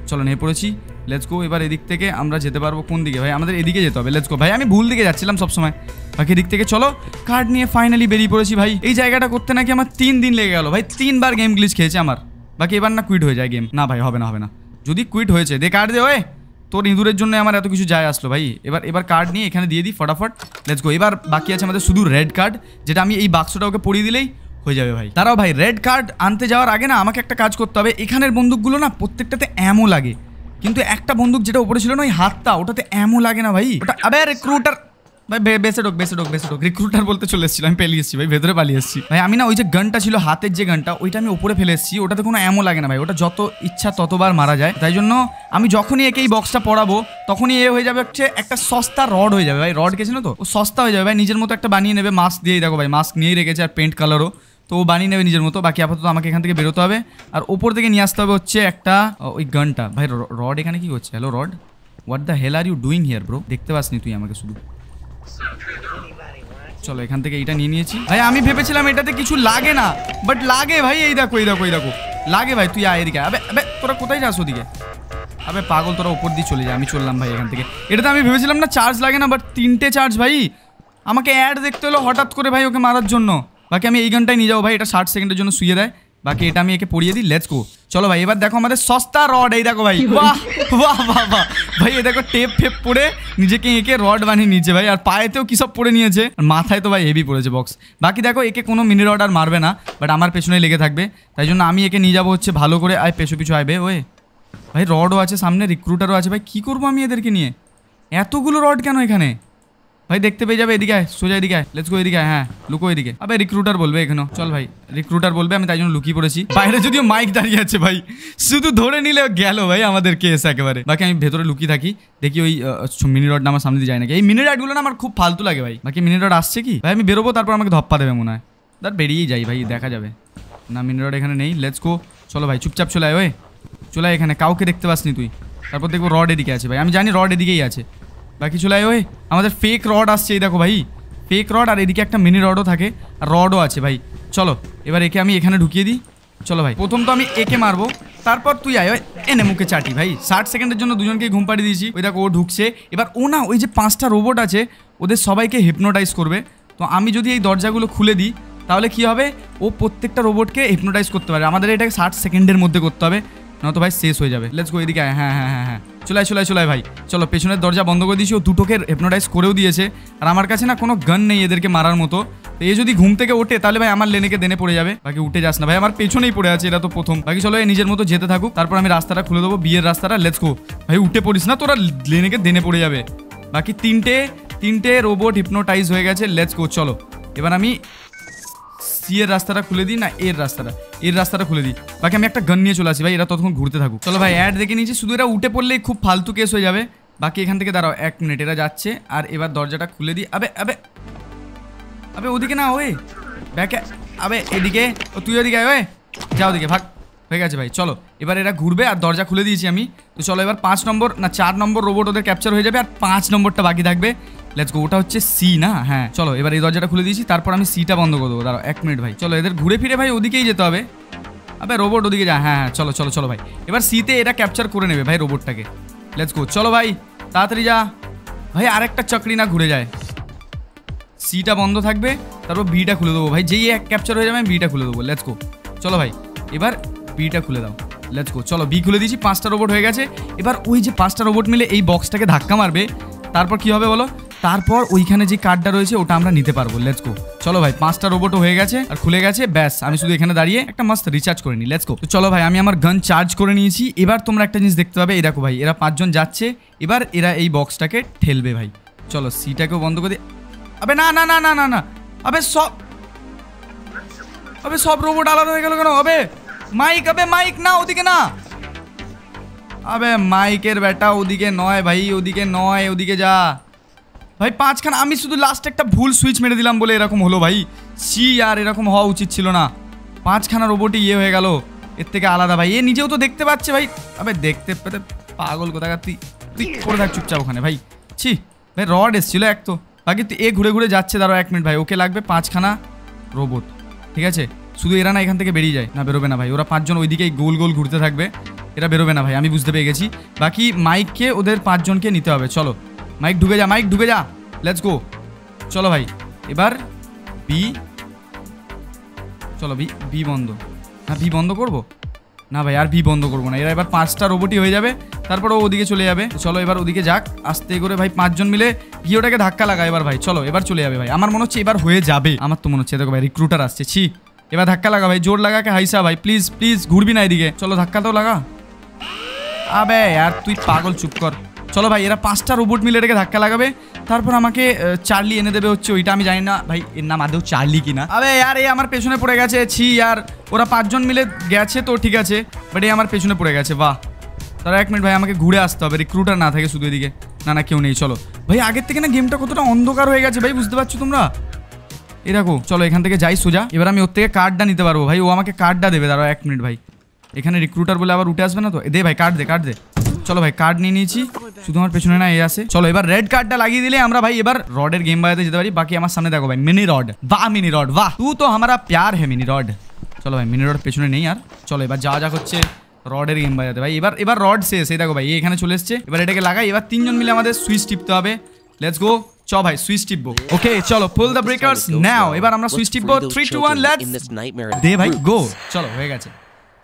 चलो नहीं पड़े लेट्स गो एबार एदिक थेके आमरा जेते पारबो कोन दिके भाई आमादेर एदिके जेते होबे। लेट्स गो भाई आमी भूल दिके जाच्छिलाम सब समय बाकी दिक थेके चलो कार्ड निये फाइनली बेरिये पड़ेछि भाई। एई जायगाटा करते नाकि आमार तीन दिन लेगे गेलो भाई तीन बार गेम ग्लिच खेयेछि आमार बाकी एबार ना क्विट हो जाए गेम ना भाई होबे ना होबे ना जोदि क्विट होयेछे दे कार्ड दे ओए तोर इंदुरेर जोन्नो आमार एतो किछु जाय आसलो भाई एबार एबार कार्ड निये एखाने दिये दिई फटाफट। लेट्स गो एबार बाकी आछे आमादेर शुधु रेड कार्ड जेटा आमी एई बक्सटा ओके पड़िये दिलेई हो जाए भाई। दाड़ाओ भाई रेड कार्ड आनते जाओयार आगे ना आमाके एकटा काज करते होबे एखानेर बंदूकगुलो ना प्रत्येकटाते एमो लागे किन्तु एकटा बंदूक जेटा उपरे छिलो ना ओई हातटा ओटाते एमो लागे ना भाई ओटा अबे रिक्रुटर भाई बेसे ढोक बेसे ढोक बेसे ढोक रिक्रुटर बोलते चले एसेछि आमी पेलिये एसेछि भाई भेतरे पालिये एसेछि भाई आमी ना ओई जे गनटा छिलो हातेर जे गनटा ओइटा आमी उपरे फेले एसेछि ओटाते कोनो एमो लागे ना भाई ओटा जत इच्छा ततबार मारा जाय ताई जन्य आमी जखोनी एके बक्सटा पड़ाबो तखोनी ए हये जाबे एकटा एकटा सस्ता रड हये जाबे भाई रड केछिनो तो ओ सस्ता हये जाबे भाई निजेर मतो एकटा बानिये नेबे मास्क दिये देखो भाई मास्क नियेई रेखेछे आर पेंट कालारो तो बानिये नेबे निजेर मतो बाकी आपातत आमाके एखान थेके बेरोते होबे आर ओपर थेके निये आसते होबे हच्छे एकटा ओई गनटा भाई रड एखाने कि करछे hello rod what the hell are you doing here bro देखते पासनी तुई आमाके शुधु चलो एखान भाई आमी भेबेछिलाम एटाते किछु लागे ना बाट लागे भाई एई देखो एई देखो एई देखो लागे भाई तुई आय एदिके अबे अबे तोरा कोथाय जास ओदिके अबे पागल तोरा ऊपर दिये चले जा आमी चललाम भाई एखान थेके एटाते आमी भेबेछिलाम ना चार्ज लागे ना बाट तीनटे चार्ज भाई आमाके एड देखते हलो हठात् करे भाई ओके मारार जन्य बाकी आमी एई गानटाई निये जाबो भाई एटा साठ सेकेंडेर जन्य शुइये देय बाकी एटा आमी एके पड़िये दिई। लेट्स गो चलो भाई एबार देखो आमादेर सस्ता रड एई देखो भाई वाह वाह वाह वाह भाई ये देखो टेप फेप पड़े निजेके एके रड बानिये निचे भाई और पाएतेओ कि सब पड़े नियेछे और माथाय तो भाई हेवी पड़ेछे बक्स बाकी देखो एके कोनो मिनी रड आर मारबे ना बाट आमार पेछनेई लेगे थाकबे ताई जन्य आमी एके निये जाबो होच्छे भालो करे आय पेछु पिछु आयबे ओए भाई रडओ आछे सामने रिक्रुटारओ आछे भाई कि करबो आमी एदेरके निये एतगुलो रड केन एखाने भाई देखते पे जाबे एदिके आय सोजा एदिके आय। लेट्स गो एदिके आय हाँ लुको एदिके अबे रिक्रुटार बोलबे एखाने चल भाई रिक्रुटार बोलबे आमी ताई जन्य लुकिये पड़ेछि बाइरे जदिओ माइक दाड़िये आछे भाई शुधु धरे निले गेलो भाई आमादेर केस एकेबारे बाकी आमी भेतरे लुकिये थाकि देखि ओई मिनी रड ना आमार सामने दिये जाय नाकि एई मिनी रडगुलो ना आमार खूब फालतू लागे भाई बाकी मिनी रड आसछे कि भाई आमी बेरोबो तारपर आमाके धप्पा देबे मने हय दैट बेरिये जाई भाई देखा जाबे ना मिनी रड एखाने नेई। लेट्स गो चलो भाई चुपचाप चले आय ओए चले आय एखाने काउके देखते पासनी तुई तारपर देखबो रड एदिके आछे भाई आमी जानि रड एदिकेई आछे बाकी चले आए ओए आमादेर फेक रड आसछे देखो भाई फेक रड और एदिके एकटा मिनी रडो थाके रडो आछे भाई चलो एबार एके आमी एखाने ढुकिये दिई चलो भाई प्रथम तो आमी एके मारबो तारपर तुई आय एने मुखे चाटी भाई साठ सेकेंडेर जोन्नो दुजोनके घुम पाड़िये दियेछि ओई देखो ओ ढुकछे एबार ओ ना ओई जे पाँचटा रोबोट आछे ओदेर सबाइके हिप्नोटाइज करबे तो आमी जोदि एई दरजागुलो खुले दिई ताहले कि होबे ओ प्रत्येकटा रोबोटके हिप्नोटाइज करते पारे आमादेर एटाके साठ सेकेंडेर मध्ये करते होबे ना तो भाई शेष हो जाए। लेट्स गो एदिके आय हाँ हाँ हाँ हाँ चले चले चले भाई चलो पेছনের দরজা বন্ধ করে দিয়েছি ও দুটোকে হেপনোটাইজ করেও দিয়েছে আর আমার কাছে না কোনো গান নেই এদেরকে মারার মতো তো এই যদি ঘুম থেকে ওঠে তাহলে ভাই আমার লেনেকে দেনে পড়ে যাবে বাকি উঠে যাস না ভাই আমার পেছনেই পড়ে আছে এটা তো প্রথম বাকি চলো এই নিজের মতো যেতে থাকুক তারপর আমি রাস্তাটা খুলে দেবো বিয়ের রাস্তাটা। লেটস গো ভাই উঠে পড়িস না তোরা লেনেকে দেনে পড়ে যাবে বাকি তিনটে তিনটে রোবট হিপনোটাইজ হয়ে গেছে। লেটস গো চলো এবার আমি সি এর রাস্তাটা খুলে দিই না এর রাস্তাটা এর রাস্তাটা খুলে দিই বাকি আমি একটা গান নিয়ে চলে আসি ভাই এরা ততক্ষণ ঘুরতে থাকুক। চলো ভাই অ্যাড দেখে নিয়েছি শুধু এরা উঠে পড়লেই খুব ফালতু কেস হয়ে যাবে বাকি এখান থেকে দাঁড়াও এক মিনিট এরা যাচ্ছে আর এবার দরজাটা খুলে দিই আবে আবে আবে ওদিকে না ওয়ে ব্যাকে আবে এদিকে ও তুই ওদিকে আয় ওয়ে যাও ওদিকে ভাগ হয়ে গেছে ভাই চলো এবার এরা ঘুরবে আর দরজা খুলে দিয়েছি আমি তো চলো এবার পাঁচ নম্বর না চার নম্বর রোবট ওদের ক্যাপচার হয়ে যাবে আর পাঁচ নম্বরটা বাকি থাকবে। लेट्स गो ওটা হচ্ছে সি না হ্যাঁ চলো এবার এই দরজাটা খুলে দিয়েছি তারপর আমি সিটা বন্ধ করে দেবো দাঁড়াও এক মিনিট ভাই চলো এদের ঘুরে ফিরে ভাই ওদিকেই যেতে হবে আবে রোবট ওদিকে যা হ্যাঁ হ্যাঁ চলো চলো চলো ভাই এবার সিতে এটা ক্যাপচার করে নেবে ভাই রোবটটাকে। লেটস গো চলো ভাই তাড়াতাড়ি যা ভাই আরেকটা চক্রি না ঘুরে যায় সিটা বন্ধ থাকবে তারপর বিটা খুলে দেবো ভাই যেই এক ক্যাপচার হয়ে যাবে আমি বিটা খুলে দেবো। লেটস গো চলো ভাই এবার বিটা খুলে দাও। লেটস গো চলো বি খুলে দিয়েছি পাঁচটা রোবট হয়ে গেছে এবার ওই যে পাঁচটা রোবট মিলে এই বক্সটাকে ধাক্কা মারবে তারপর কি হবে বলো तारपर ओइखाने जे कार्डटा रयेछे ओटा आमरा निते पारबो। Let's go. चलो भाई पाँचटा रोबोट हो गए और खुले गए बैस आमी शुधु एखाने दाड़िये एकटा मस्त रिचार्ज करे नि। Let's go. तो चलो भाई आमी आमार गन चार्ज करे नियेछि। एबार तोमरा एकटा जिनिस देखते पाबे। देखो भाई एरा पाँचजन जाच्छे एबार एरा एई बक्सटाके ठेलबे भाई। चलो सीटाके बंद करे दे। अबे ना ना ना ना ना ना अबे सब अबे सब रोबोट आलादा हो गेलो केन? अबे माइक अबे माइक ना ओदिके ना अबे माइकेर बेटा ओदिके नय भाई ओदिके नय ओदिके जा भाई पाँचखान आमी शुधु लास्ट एक भूल सुइच मेरे दिलाम बोले एरकम हलो भाई सी यार एरकम हवा उचित छिलो ना। पाँचखाना रोबोटी ये हो गेलो एर थेके आलादा भाई ए निजेओ तो देखते पाच्छे भाई। अबे देखते पेते पागल कोथाकाর तुई तुई करे थाक चुपचाप ओखाने भाई। छी भाई रड एसेछिलो एक तो बाकी तो ए घुरे घुरे जाच्छे दाड़ाओ एक मिनट भाई ओके लागबे पाँचखाना रोबोट ठीक है शुधु एरा ना एखान थेके बेरिये जाय ना बेरोबे ना भाई ओरा पाँचजन ओइदिके गोल गोल घुरते थाकबे एरा बेरोबे ना भाई आमी बुझते पेये गेछि। बाकी माइक के ओदेर पाँचजनके निते होबे। चलो माइक ढुके जा माइक ढुके जा। Let's go. चलो भाई एबार बी चलो बी बी बंद ना बी बंद करब ना भाई और बी बंद करब ना एरा एबार पाँचटा रोबोटी हो जाबे तारपर ओ ओदिके चले जाबे। चलो एबार ओदिके जाक आस्ते करे भाई पाँच जन मिले भिओटाके धक्का लागा एबार भाई। चलो एबार चले जाबे भाई आमार मने होच्छे एबार होये जाबे आमार तो मने होच्छे। देखो भाई रिक्रुटार आसछे छी एबार धक्का लागा भाई जोर लागाके हाइसा भाई प्लिज प्लिज घुरबि ना एदिके। चलो धक्का तो लागा। अबे यार तुई पागल चुप कर। चलो भाई एरा पाँचटा रोबोट मिले एटाके धक्का लागाबे तारपर आमाके चार्ली एने देबे होच्छे ओइटा आमी जानि ना भाई एर नाम आदेও चार्ली किना। अबे यार ए आमार पेछने पड़े गेछे छी यार ओरा पाँचजन मिले गेछे तो ठीक आछे बाट ए आमार पेछने पड़े गेछे वाह। तारा एक मिनट भाई आमाके घुरे आसते होबे रिक्रुटार ना थाके शुधु एदिके ना ना केउ नेই। चलो भाई आगेर थेके ना गेमटा कतटा अंधकार हये गेछे भाई बुझते पारছো তোমরা ए देखो। चलो एखान थेके जाई सोजा एबार आमी ओर थेके कार्डटा निते पारबो भाई ओ आमाके कार्डटा देबे दाड़ाओ एक मिनट भाई एखाने रिक्रुटार बोले आबार उठे आसबे ना तो दे भाई कार्ड दे कार्ड दे। चलो भाई कार्ड नहीं नियेछि शुधु आमार पेछने ना ए आछे। चलो एबार रेड कार्डटा लागिए दिले आमरा भाई एबार रडेर गेम बाजाते जेते पारी। बाकी आमार सामने देखो भाई मिनी रड वाह मिनी रड वाह तू तो हमारा प्यार है मिनी रड। चलो भाई मिनी रड पेछने नहीं यार। चलो एबार जा जा होच्छे रडेर गेम बाजाते भाई एबार एबार रड शेष ए देखो भाई ये एखाने चले एसेछे एबार एटाके लागाई एबार तीनजन मिले आमादेर सुइच टिपते होबे। Let's go. चलो भाई स्विच टिपबो ओके। चलो पुल द ब्रेकर्स नाउ एबार आमरा स्विच टिपबो थ्री टू वन लेट्स दे भाई गो। चलो हो गेছে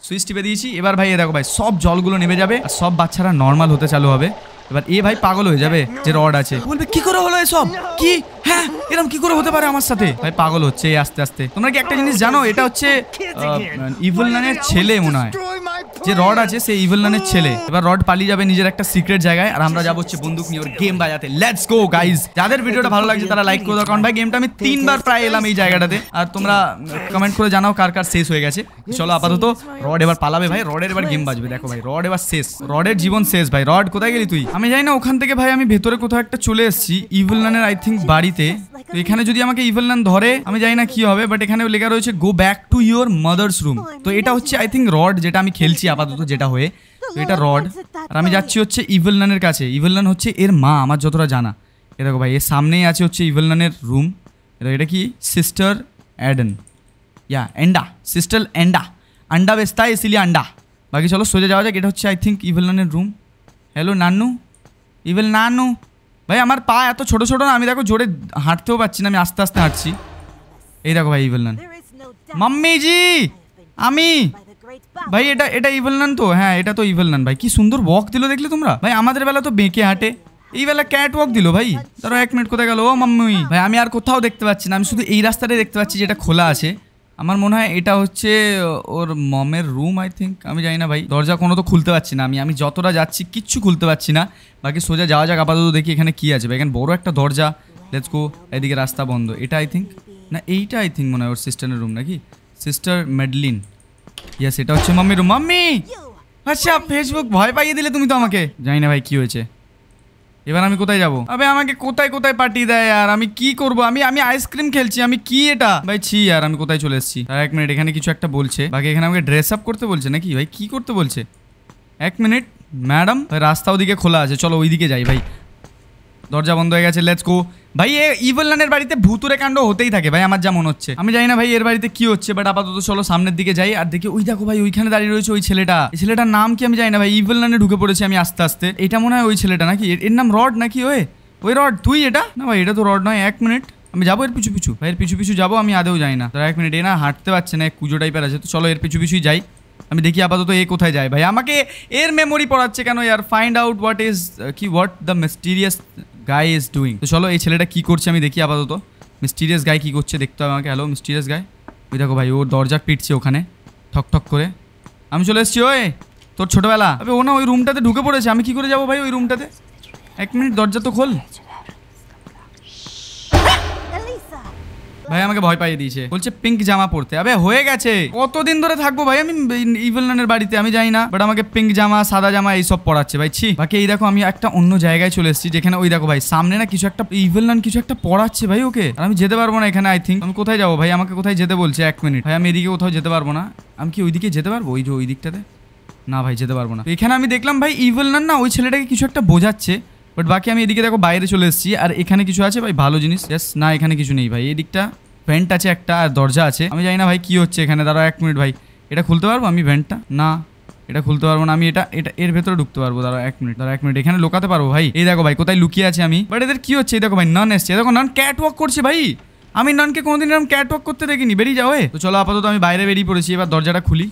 स्विच टिपे दिएছি এবার ভাই এ দেখো ভাই সব জলগুলো নেমে যাবে আর সব বাচ্চারা নরমাল হতে চালু হবে। এবার এ ভাই পাগল হয়ে যাবে যে রড আছে বলবে কি করে হলো এসব কি হ্যাঁ এরকম কি করে হতে পারে আমার সাথে ভাই পাগল হচ্ছে আস্তে আস্তে। তোমরা কি একটা জিনিস জানো এটা হচ্ছে ইভিল নানের ছেলে মনে হয় যে রড আছে সেই ইভিল নানের ছেলে। এবার রড পালিয়ে যাবে নিজের একটা সিক্রেট জায়গায় আর আমরা যাব হচ্ছে বন্দুক নিয়ে ওর গেম বাজাতে। Let's go guys. যাদের ভিডিওটা ভালো লাগছে তারা লাইক করে দাও কারণ ভাই গেমটা আমি তিনবার প্রায় এলাম এই জায়গাটাতে আর তোমরা কমেন্ট করে জানাও কার কার শেষ হয়ে গেছে। চলো আপাতত রড এবার পালাবে ভাই রডের এবার গেম বাজবে। দেখো ভাই রড এবার শেষ রডের জীবন শেষ ভাই। রড কোথায় গেলি তুই? আমি জানি না ওখান থেকে ভাই আমি ভেতরে কোথাও একটা চলে এসেছি ইভিল নানের আই থিঙ্ক বাড়িতে। তো এখানে যদি আমাকে ইভিল নান ধরে আমি জানি না কি হবে বাট এখানে লেখা রয়েছে go back to your mother's room. তো এটা হচ্ছে আই থিঙ্ক রড যেটা আমি খেলছি আপাতত যেটা হয়ে তো এটা রড আর আমি যাচ্ছি হচ্ছে ইভিল নানের কাছে। ইভিল নান হচ্ছে এর মা আমার যতটা জানা। এ দেখো ভাই এর সামনেই আছে হচ্ছে ইভিল নানের রুম। এটা কি সিস্টার অ্যাডেন ইয়া এন্ডা সিস্টার এন্ডা अंडा बेचता है इसीलिए अंडा। बाकी चलो सोजा जाओ जाए गेट आई थिंक इविल नानेर रूम। हेलो नानू इविल नानू भाई हमार पा एत छोटो छोटो ना देखो जोरे हाँटते पारछि ना आस्ते आस्ते हाँटछि। ए देखो भाई इविल नान मम्मी जी आमी भाई एटा एटा इविल नान तो हाँ एटा तो इविल नान भाई कि सुंदर वॉक दिलो देखले तुम्हारा भाई आमादेर बेला तो बेंके हाँटे এই বেলা ক্যাট ওয়াক দিল ভাই। ধরো এক মিনিট কোথায় গেল ও মাম্মি ভাই আমি আর কোথাও দেখতে পাচ্ছি না আমি শুধু এই রাস্তাটাই দেখতে পাচ্ছি যেটা খোলা আছে। আমার মনে হয় এটা হচ্ছে ওর মমের রুম আই থিঙ্ক আমি জানি না ভাই দরজা কোনো তো খুলতে পারছি না আমি আমি যতটা যাচ্ছি কিচ্ছু খুলতে পারছি না। বাকি সোজা যাওয়া যাক আপাতত দেখি এখানে কী আছে ভাই। এখানে বড় একটা দরজা লেটস গো। এদিকে রাস্তা বন্ধ এটা আই থিঙ্ক না এইটা আই থিঙ্ক মনে হয় ওর সিস্টারের রুম নাকি সিস্টার মেডলিন ইয়াস এটা হচ্ছে মাম্মির রুম। মাম্মি আচ্ছা ফেসবুক ভয় পাইয়ে দিলে তুমি তো আমাকে। জানি না ভাই কী হয়েছে এবার আমি কোথায় যাবো? আবে আমাকে কোথায় কোথায় পার্টি দেয় আর আমি কি করবো? আমি আমি আইসক্রিম খেলছি আমি কি এটা ভাই ছি আর আমি কোথায় চলে এসেছি। এক মিনিট এখানে কিছু একটা বলছে বাকি এখানে আমাকে ড্রেস আপ করতে বলছে নাকি ভাই কি করতে বলছে? এক মিনিট ম্যাডাম ভাই রাস্তা ওদিকে খোলা আছে চলো ওইদিকে যাই ভাই। দরজা বন্ধ হয়ে গেছে লেটস গো ভাই। এ ইভিল নানের বাড়িতে ভূতুরে কাণ্ড হতেই থাকে ভাই আমার যা মনে হচ্ছে। আমি জানি না ভাই এর বাড়িতে কি হচ্ছে বাট আপাতত চলো সামনের দিকে যাই আর দেখি ওই দেখো ভাই ওইখানে দাঁড়িয়ে রয়েছে ওই ছেলেটা। এই ছেলেটার নাম কি আমি জানি না ভাই। ইভিল নানে ঢুকে পড়েছি আমি আস্তে আস্তে। এটা মনে হয় ওই ছেলেটা নাকি এর নাম রড নাকি ওই ওই রড তুই এটা না ভাই এটা তো রড নয়। এক মিনিট আমি যাবো এর পিছু পিছু ভাই এর পিছু পিছু যাবো আমি আদেও যাই না। তারা এক মিনিট এ না হাঁটতে পারছে না কুজো টাইপের আছে তো চলো এর পিছু পিছুই যাই আমি দেখি আপাতত এ কোথায় যায় ভাই। আমাকে এর মেমোরি পড়াচ্ছে কেন ইয়ার? ফাইন্ড আউট হোয়াট ইজ কি what the mysterious guy is doing. तो चलो ये छेलेटा की कोर्चे मैं देखी आपातो तो mysterious guy की कोर्चे देखता हूँ क्या. Hello mysterious guy. ये देखो भाई वो दौरजा पीट से ओखने ठक ठक करे. हम चलो इस चीज़ तो छोटे वाला अबे वो ना वो रूम टाते ढूँके पड़े चामी की कोर्चे जाओ भाई वो रूम टाते. एक मिनट दौरजा तो खोल. भाई हमें भय पाइए दिए बोलते पिंक जामा पड़ते अबे होए गेछे कतदिन धरे थाकबो भाई आमी इविल नानेर बाड़ीते आमी जाई ना बट आमाके पिंक जामा सादा जामा एई सब पड़ाচ্ছে भाई ছি बाकी এই দেখো আমি একটা অন্য জায়গায় চলে এসেছি যেখানে ওই দেখো ভাই সামনে না কিছু একটা ইভিল নান কিছু একটা পড়াচ্ছে ভাই ওকে আর আমি যেতে পারবো না এখানে আই থিংক আমি কোথায় যাব ভাই আমাকে কোথায় যেতে বলছে এক মিনিট ভাই আমি এদিকে কোথাও যেতে পারবো না আমি কি ওইদিকে যেতে পারবো ওই যে ওই দিকটাতে না ভাই যেতে পারবো না এখানে আমি দেখলাম ভাই ইভিল নান না ওই ছেলেটাকে কিছু একটা বোঝাচ্ছে बट बाकी हमें एदिके देखो बाहर चले एसेछि और एखाने किछु आछे भाई भालो जिनिस यस ना एखाने किछु नेई भाई एदिकटा वेंट आछे एकटा और दरजा आछे आमी जानि ना भाई कि होच्छे एखाने दाड़ाओ एक मिनट भाई एटा खुलते पारबो आमी वेंटटा ना एटा खुलते पारबो ना आमी एटा एटा एर भेतरे ढुकते पारबो दाड़ाओ एक मिनट दाड़ाओ एक मिनट एखाने लोकाते पारबो भाई ए देखो भाई कोथाय लुकिये आछे आमी बट एदेर कि होच्छे ए देखो भाई नन एसेछे ए देखो नन कैट वॉक करछे भाई आमी ननके कोनोदिन एरकम कैट वॉक करते देखिनि बेरिये जाओ ए तो चलो आपातत आमी बाइरे बेरिये पड़ेछि एबार दरजाटा खुली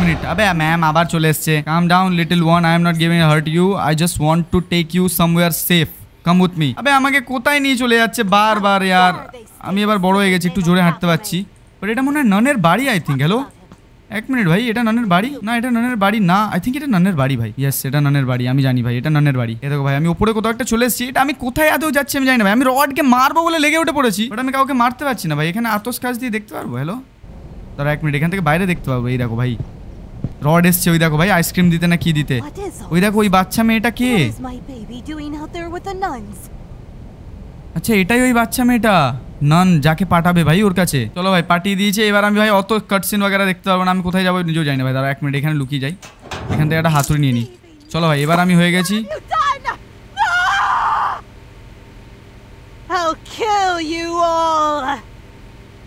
मिनट अबे मैम आबार चले एसेछे come down little one I am not giving hurt you I just want to take you somewhere safe come with me अबे आमाके कोथाय निये चले जाच्छे बार बार यार आमी एबार बड़ो होये गेछि एकटू जोरे हाँटते पारछि बट एटा मने ननेर बाड़ी आई थिंक हेलो एक मिनट भाई एटा ननेर बाड़ी ना एटा ननेर बाड़ी ना आई थिंक एटा ननेर बाड़ी भाई यस एटा ननेर बाड़ी आमी जानी भाई एटा ननेर बाड़ी ए देखो भाई आमी ओपरे कोथाओ एकटा चले एसेछि एटा आमी कोथाय आदेओ जाच्छे आमी जानि ना भाई आमी रॉड के मारबो बोले लेगे उठे पड़ेछि बट आमी काउके मारते पारछि ना भाई एखाने आतस काज दिये देखते पारबो हेलो दाड़ा एक मिनट एखान थेके बाइरे देखते पाबो ए देखो भाई रॉड एसेছে ওই দেখো ভাই আইসক্রিম দিতে না কি দিতে ওই দেখো ওই বাচ্চা মেয়েটা কে আচ্ছা এটাই ওই বাচ্চা মেয়েটা নন যাকে পাঠাবে ভাই ওর কাছে চলো ভাই পাঠিয়ে দিয়েছে এবার আমি ভাই অত কাট সিন वगैरह দেখতে পারবো না আমি কোথায় যাব নিজেও জানি না ভাই দাঁড়া এক মিনিট এখানে লুকিয়ে যাই এখান থেকে একটা হাতুড়ি নিয়ে নি চলো ভাই এবার আমি হয়ে গেছি I'll kill you all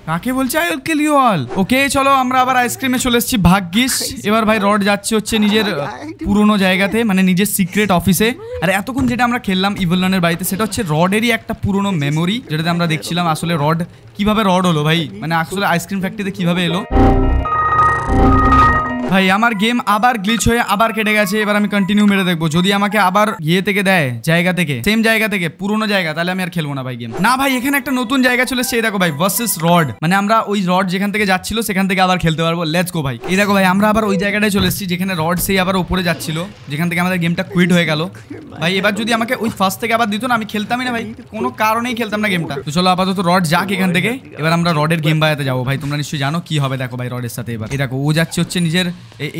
কাকে বলছে I will kill you all okay চলো আমরা আবার আইসক্রিমে চলে এসেছি ভাগ্যিস এবার ভাই রড যাচ্ছে হচ্ছে নিজের পুরনো জায়গাতে মানে নিজের সিক্রেট অফিসে আর এতক্ষণ যেটা আমরা খেললাম ইভলনের বাড়িতে সেটা হচ্ছে রডেরই একটা পুরনো মেমোরি যেটাতে আমরা দেখছিলাম আসলে রড কিভাবে রড হলো ভাই মানে আসলে আইসক্রিম ফ্যাক্টরিতে কিভাবে এলো ভাই আমার গেম আবার গ্লিচ হয়ে আবার কেটে গেছে এবার আমি কন্টিনিউ মেরে দেখবো যদি আমাকে আবার ইয়ে থেকে দেয় জায়গা থেকে সেম জায়গা থেকে পুরনো জায়গা তাহলে আমি আর খেলবো না ভাই গেম না ভাই এখানে একটা নতুন জায়গা চলে এসেছে দেখো ভাই ভার্সেস রড মানে আমরা ওই রড যেখান থেকে যাচ্ছিল সেখান থেকে আবার খেলতে পারবো লেটস গো ভাই এই দেখো ভাই আমরা আবার ওই জায়গাটায় চলে এসেছি যেখানে রড সেই আবার উপরে যাচ্ছিল যেখান থেকে আমাদের গেমটা কুইট হয়ে গেল ভাই এবার যদি আমাকে ওই ফার্স্ট থেকে আবার দিত না আমি খেলতামই না ভাই কোনো কারণেই খেলতাম না গেমটা তো চলো আপাতত রড যাক এখান থেকে এবার আমরা রডের গেম বাড়াতে যাবো ভাই তোমরা নিশ্চয়ই জানো কি হবে দেখো ভাই রডের সাথে এবার এই দেখো ও যাচ্ছে হচ্ছে নিজের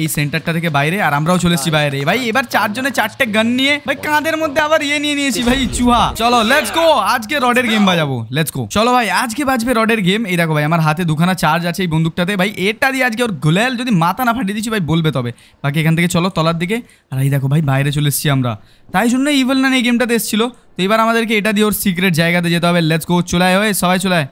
এই সেন্টারটা থেকে বাইরে আর আমরাও চলে এসেছি বাইরে ভাই এবার চারজনে চারটে গান নিয়ে ভাই কাঁধের মধ্যে আবার ইয়ে নিয়ে নিয়েছি ভাই চুহা চলো লেটস গো আজকে রডের গেম বাজাবো লেটস গো চলো ভাই আজকে বাজবে রডের গেম এই দেখো ভাই আমার হাতে দুখানা চার্জ আছে এই বন্দুকটাতে ভাই এটা দিয়ে আজকে ওর গোলেল যদি মাথা না ফাটিয়ে দিচ্ছি ভাই বলবে তবে বাকি এখান থেকে চলো তলার দিকে আর এই দেখো ভাই বাইরে চলে এসেছি আমরা তাই জন্য ইভিল নান এই গেমটাতে এসেছিল তো এবার আমাদেরকে এটা দিয়ে ওর সিক্রেট জায়গাতে যেতে হবে লেটস গো চলায় হয় সবাই চলায়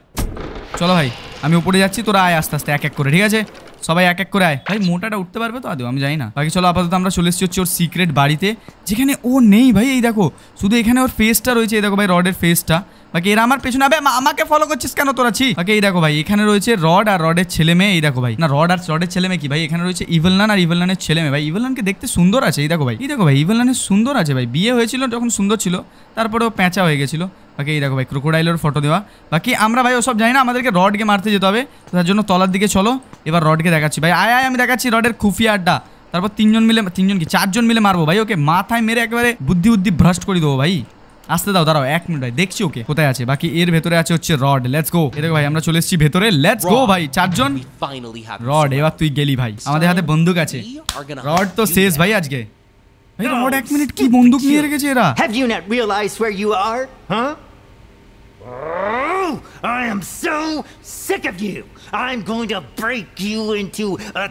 চলো ভাই আমি উপরে যাচ্ছি তোরা আয় আস্তে আস্তে এক এক করে ঠিক আছে সবাই এক এক করে আয় ভাই মোটাটা উঠতে পারবে তো আদৌ আমি জানি না বাকি চলো আপাতত আমরা চলে এসেছি হচ্ছে ওর সিক্রেট বাড়িতে যেখানে ও নেই ভাই এই দেখো শুধু এখানে ওর ফেসটা রয়েছে এই দেখো ভাই রডের ফেসটা বাকি এরা আমার পেছনে আবে আমাকে ফলো করছিস কেন তোরা ছি বাকি এই দেখো ভাই এখানে রয়েছে রড আর রডের ছেলে মেয়ে এই দেখো ভাই না রড আর রডের ছেলে মেয়ে কি ভাই এখানে রয়েছে ইভিল নান আর ইভিল নানের ছেলে মেয়ে ভাই ইভিল নানকে দেখতে সুন্দর আছে এই দেখো ভাই এই দেখো ভাই ইভিল নানের সুন্দর আছে ভাই বিয়ে হয়েছিল যখন সুন্দর ছিল তারপরে ও প্যাঁচা হয়ে গেছিলো বাকি এই দেখো ভাই ক্রোকোডাইলের ফটো দেওয়া বাকি আমরা ভাই ওসব জানি না আমাদেরকে রডকে মারতে যেতে হবে তার জন্য তলার দিকে চলো এবার রডকে দেখাচ্ছি ভাই আয় আয় আমি দেখাচ্ছি রডের খুফিয়া আড্ডা তারপর তিনজন মিলে তিনজন কি চারজন মিলে মারবো ভাই ওকে মাথায় মেরে একেবারে বুদ্ধি বুদ্ধি ভ্রষ্ট করে দেবো ভাই আসতে দাও দাঁড়াও এক মিনিট ভাই দেখছি ওকে কোথায় আছে বাকি এর ভেতরে আছে হচ্ছে রড লেটস গো এই দেখো ভাই আমরা চলে এসেছি ভেতরে লেটস গো ভাই চারজন রড এবার তুই গেলি ভাই আমাদের হাতে বন্দুক আছে রড তো শেষ ভাই আজকে ভাই রড এক মিনিট কি বন্দুক নিয়ে রেখেছে এরা have you not realised where you are হ্যাঁ I am so sick of you I am going to break you into a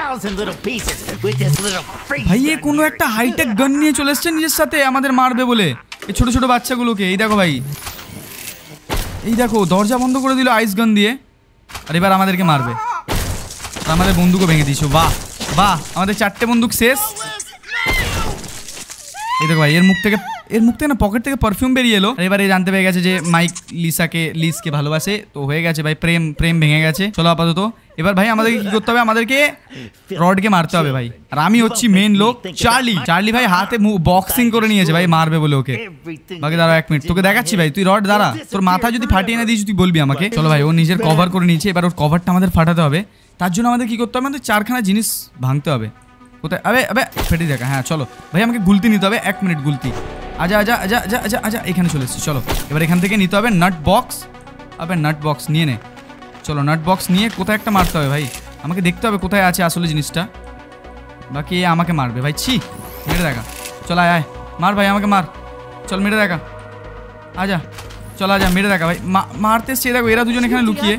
thousand little pieces with this little freak ভাই এ কোন একটা হাইটেক গান নিয়ে চলে আসছে নিজের সাথে আমাদের মারবে বলে এই ছোট ছোট বাচ্চাগুলোকে এই দেখো ভাই এই দেখো দরজা বন্ধ করে দিল আইস গান দিয়ে আর এবার আমাদেরকে মারবে আর আমাদের বন্দুকও ভেঙে দিয়েছো বাহ বাহ আমাদের চারটে বন্দুক শেষ এই দেখো ভাই এর মুখ থেকে एर मुख ना पकेट परफ्यूम बेरिएलो और एबारे जानते पे गेछे माइक लिसा के लिस के भालोबासे तो हो गेछे भाई प्रेम प्रेम भेंगे गेछे। चलो आपातत एबार भाई आमादेरके कि करते होबे आमादेरके रड के मारते होबे भाई और आमी होच्छी मेन लोक चार्ली। चार्ली भाई हाथे बक्सिंग करे नियेछे भाई मारबे बोले ओके बाकी दाड़ा एक मिनट तोके देखाच्छि भाई तुई रड दाड़ा तोर माथा जोदि फाटिये ना दिस तुई बोलबि आमाके। चलो भाई ओ निजेर कवर करे नियेछे एबार ओर कवरटा आमादेर फाटाते होबे तार जोन्नो आमादेर कि करते होबे आमादेर चारखाना जिनिस भांगते होबे कोथाय अबे अबे फेटे देखा। हाँ चलो भाई आमाके गुलती निते होबे एक मिनट गुलती आजा आजा आजा आजा आजा आजा एखाने चले एसेछि। चलो एबार एखान थेके निते होबे नट बक्स अबे नट बक्स निये ने। चलो नट बक्स नहीं कोथा एक मारते हैं भाई हमें देखते कोथाय आछे आसले जिनिसटा बाकी आमाके मारबे भाई छी मेरे देखा। चल आय आय मार भाई आमाके मार चल मेरे देखा आजा चल आजा मेरे देखा भाई मा, मारते एसेछे देखो एरा दुजोन एखाने लुकिए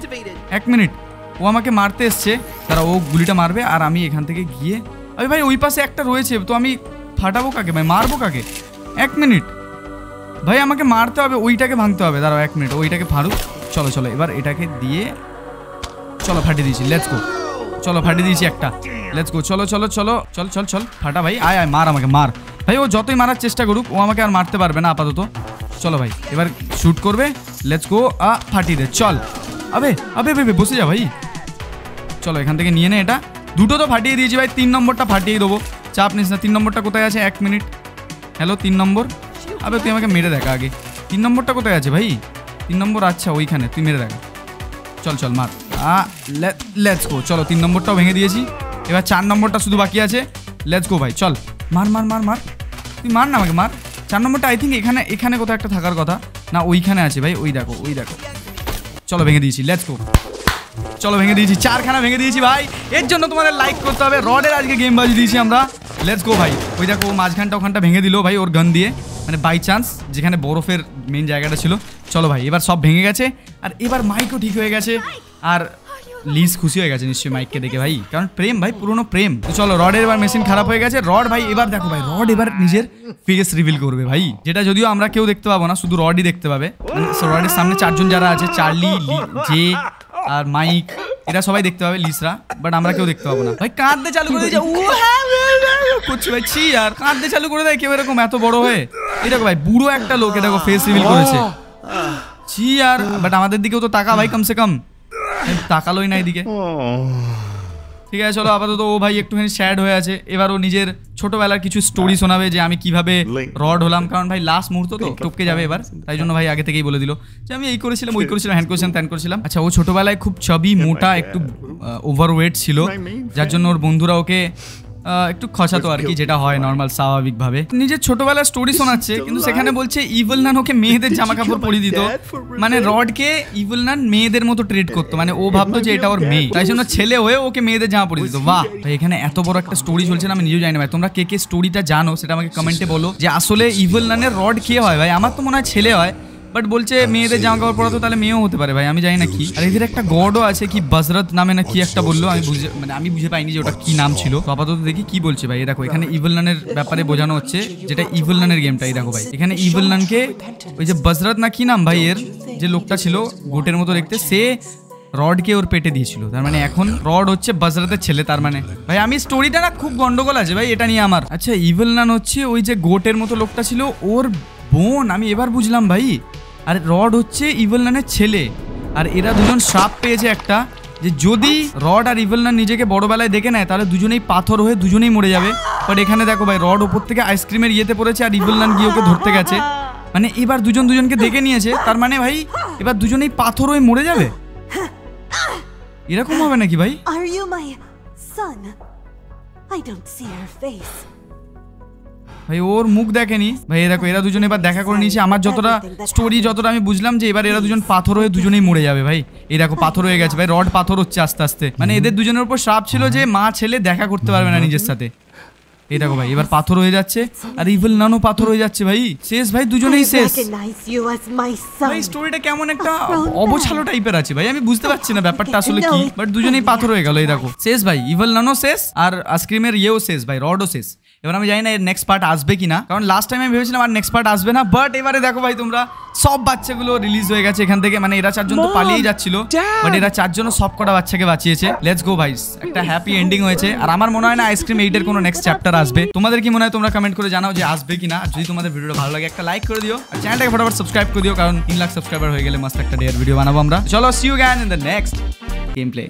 एक मिनट ओ आमाके मारते एसेछे तारा ओ गुलिटा मारबे और आमी एखान थेके गिये अरे भाई ओई पाशे एकटा रयेछे तो आमी फाटाबो काके भाई मारबो काके एक मिनट भाई आमाके मारते होबे ओइटाके भांगते होबे दाঁড়াও एक मिनट ओइटाके फाड़ू। चलो चलो एबार एटाके दिये चलो फाटे दीजिए लेट्स गो। चलो फाटे दीजिए एकटा लेट्स गो। चलो चलो चलो चल चल चल फाटा भाई आय आय मार आमाके मार भाई ओ जतई मारार चेष्टा करुक ओ आमाके आर मारते पारबे ना आपातत। चलो भाई एबार शूट करबे लेट्स गो आ फाटी दे चल अबे अबे बेबे बसे जा भाई। चलो एखान थेके निये ने एटा दुटो तो फाटिये दियेछि भाई तीन नम्बरटा फाटिये देबो चाप निस ना तीन नम्बरटा कोथाय आछे एक मिनट हेलो तीन नम्बर अबे तुई आमाके मेरे देखा आगे तीन नम्बरटा कोथाय आछे भाई तीन नम्बर अच्छा ओइखाने तुई मेरे देखा चल चल मार आ ले, लेट्स गो। चलो तीन नम्बरटाओ भेंगे दियेछि एबार चार नम्बरटा शुधु बाकी आछे लेट्स गो भाई चल मार मार मार मार तुई मार ना आमाके मार चार नम्बरटा आई थिंक एखाने एखाने कोथाओ एकटा थाकार कथा ना ओइखाने आछे भाई ओई देखो ओई देखो चलो भेंगे दियेछि लेट्स गो। चलो भेंगे दियेछि चारखाना भेंगे दियेछि भाई एर जोन्नो तोमादेर लाइक करते होबे रडेर आजके गेम बाजी दियेछि आमरा लेट्स गो भाई ओई देखो माझखानटा ओखानटा भेंगे दिलो भाई ओर गन दिये मैंने बाई चान्स जेखाने बरफेर मेन जायगाटा छिलो। चलो भाई एबार सब भेंगे गेछे आर एबार माइको ठीक हये गेछे और लिस खुशी हो गए निश्चय माइक के देखे भाई कारण प्रेम भाई पुरानो प्रेम तो। चलो रडर एबार मेशिन खराब हो गए रड भाई एबार देखो भाई रड एबार निजेर फेस रिविल करबे भाई जेटा जदिओ आमरा केउ देखते पाबो ना शुधु रडई देखते पाबे रडर सामने चारजन जारा आछे चार्ली जे और माइक एरा सबाई देखते पाबे लिसरा बाट आमरा केउ देखते पाबो ना भाई कांदते चालू करे दिये ओ हां कुछ भाई यार कांदते चालू करे दे केउ एरकम एतो बड़ो हये ए देखो भाई बुड़ो एकटा लोक ए देखो फेस रिविल करेछे छी यार बाट आमादेर दिकेओ तो ताका भाई कम से कम ताकालोई ना एदिके ठीक है। चलो आपातत ओ भाई एकटुखानि सैड हये आछे एबार ओ निजेर छोटोबेलार किछु स्टोरी शोनाबे जे आमी किभाबे रड होलाम कारण भाई लास्ट मुहूर्त तो टपके जाबे एबार ताई जोन्नो भाई आगे थेकेई बोले दिलो जे आमी एई करेछिलाम ओई करेछिलाम हैंड करेछिलाम टैन करेछिलाम। अच्छा ओ छोटोबेलाय खूब चबी मोटा एकटु ओभारवेट छिलो जार जोन्नो ओर बन्धुरा ओके একটু খসাতো আর কি যেটা হয় নরমাল স্বাভাবিকভাবে নিজের ছোটবেলার স্টোরি শোনাচ্ছে কিন্তু সেখানে বলছে ইভিল নান ওকে মেয়েদের জামা কাপড় পরিয়ে দিত মানে রডকে ইভিল নান মেয়েদের মতো ট্রিট করত মানে ও ভাবতো যে এটা ওর মেয়ে তাই জন্য ছেলে হয়ে ওকে মেয়েদের জামা পরিয়ে দিত। বাহ ভাই এখানে এত বড় একটা স্টোরি চলছে না আমি নিজেও জানি না ভাই তোমরা কে কে স্টোরিটা জানো সেটা আমাকে কমেন্টে বলো যে আসলে ইভিল নানের রড কে হয় ভাই আমার তো মনে হয় ছেলে হয় বাট বলছে মেয়েদের জামা কাপড় পরাতো তাহলে মেয়েও হতে পারে ভাই আমি জানি না কি আর এদের একটা গডও আছে কি বজরত নামে না কি একটা বললো আমি বুঝে মানে আমি বুঝে পাইনি যে ওটা কি নাম ছিল তো আপাতত দেখি কি বলছে ভাই এই দেখো এখানে ইভিল নানের ব্যাপারে বোঝানো হচ্ছে যেটা ইভিল নানের গেমটা এই দেখো ভাই এখানে ইভিল নানকে ওই যে বজরত না কি নাম ভাই এর যে লোকটা ছিল গোটের মতো দেখতে সে রডকে ওর পেটে দিয়েছিল তার মানে এখন রড হচ্ছে বজরতের ছেলে তার মানে ভাই আমি স্টোরিটা না খুব গন্ডগোল আছে ভাই এটা নিয়ে আমার। আচ্ছা ইভিল নান হচ্ছে ওই যে গোটের মতো লোকটা ছিল ওর বোন আমি এবার বুঝলাম ভাই আর রড হচ্ছে ইভিল নানের ছেলে আর এরা দুজন শ্রাপ পেয়েছে একটা যে যদি রড আর ইভিল নান নিজেকে বড়বেলায় দেখে নেয় তাহলে দুজনেই পাথর হয়ে দুজনেই মরে যাবে বাট এখানে দেখো ভাই রড ওপর থেকে আইসক্রিমের ইয়েতে পড়েছে আর ইভিল নান গিয়ে ওকে ধরতে গেছে মানে এবার দুজন দুজনকে দেখে নিয়েছে তার মানে ভাই এবার দুজনেই পাথর হয়ে মরে যাবে এরকম হবে নাকি ভাই are you my son I don't see her face भाई और मुख देखेनी भाई देखो एरा दुजोने एबार देखा करे नियेछे आमार जतटा स्टोरी जतटा आमी बुझलाम जे एबार एरा दुजोन पाथर हये दुजोनेई मरे जाबे भाई ए देखो पाथर हये गेछे भाई रड पाथर होच्छे आस्ते आस्ते माने एदेर दुजोनेर उपर श्राप छिलो जे मा छेले देखा करते पारबे ना निजेर साथे ए देखो भाई एबार पाथर हये जाच्छे आर इभिल नानो पाथर हये जाच्छे भाई शेष भाई दुजोनेई शेष भाई स्टोरीटा केमन एकटा अबोछालो टाइपेर आछे भाई आमी बुझते पारछि ना ब्यापारटा आसले कि बाट दुजोनेई पाथर हये गेलो ए देखो शेष भाई इभिल नानो शेष आर आइसक्रीमेर येओ शेष भाई रडो शेष एबार आमी जानि ना नेक्स्ट पार्ट आसबे किना कारण लास्ट टाइम आमी भेबेछिलाम आर नेक्स्ट पार्ट आसबे ना बाट एबारे देखो भाई तोमरा सब বাচ্চাগুলো রিলিজ হয়ে গেছে এখান থেকে, মানে এরা চারজন তো পালিয়ে যাচ্ছিল বাট এরা চারজন সবকটা বাচ্চাকে বাঁচিয়েছে। লেটস গো গাইস, একটা হ্যাপি এন্ডিং হয়েছে। আর আমার মনে হয় না আইসক্রিম এইট এর কোনো নেক্সট চ্যাপ্টার আসবে। তোমাদের কি মনে হয় তোমরা কমেন্ট করে জানাও যে আসবে কিনা। আর যদি তোমাদের ভিডিওটা ভালো লাগে একটা লাইক করে দিও আর চ্যানেলটাকে ফটাফট সাবস্ক্রাইব করে দিও, কারণ তিন লাখ সাবস্ক্রাইবার হয়ে গেলে মাস্ট একটা ডেয়ার ভিডিও বানাবো আমরা। চলো see you guys in the next game play.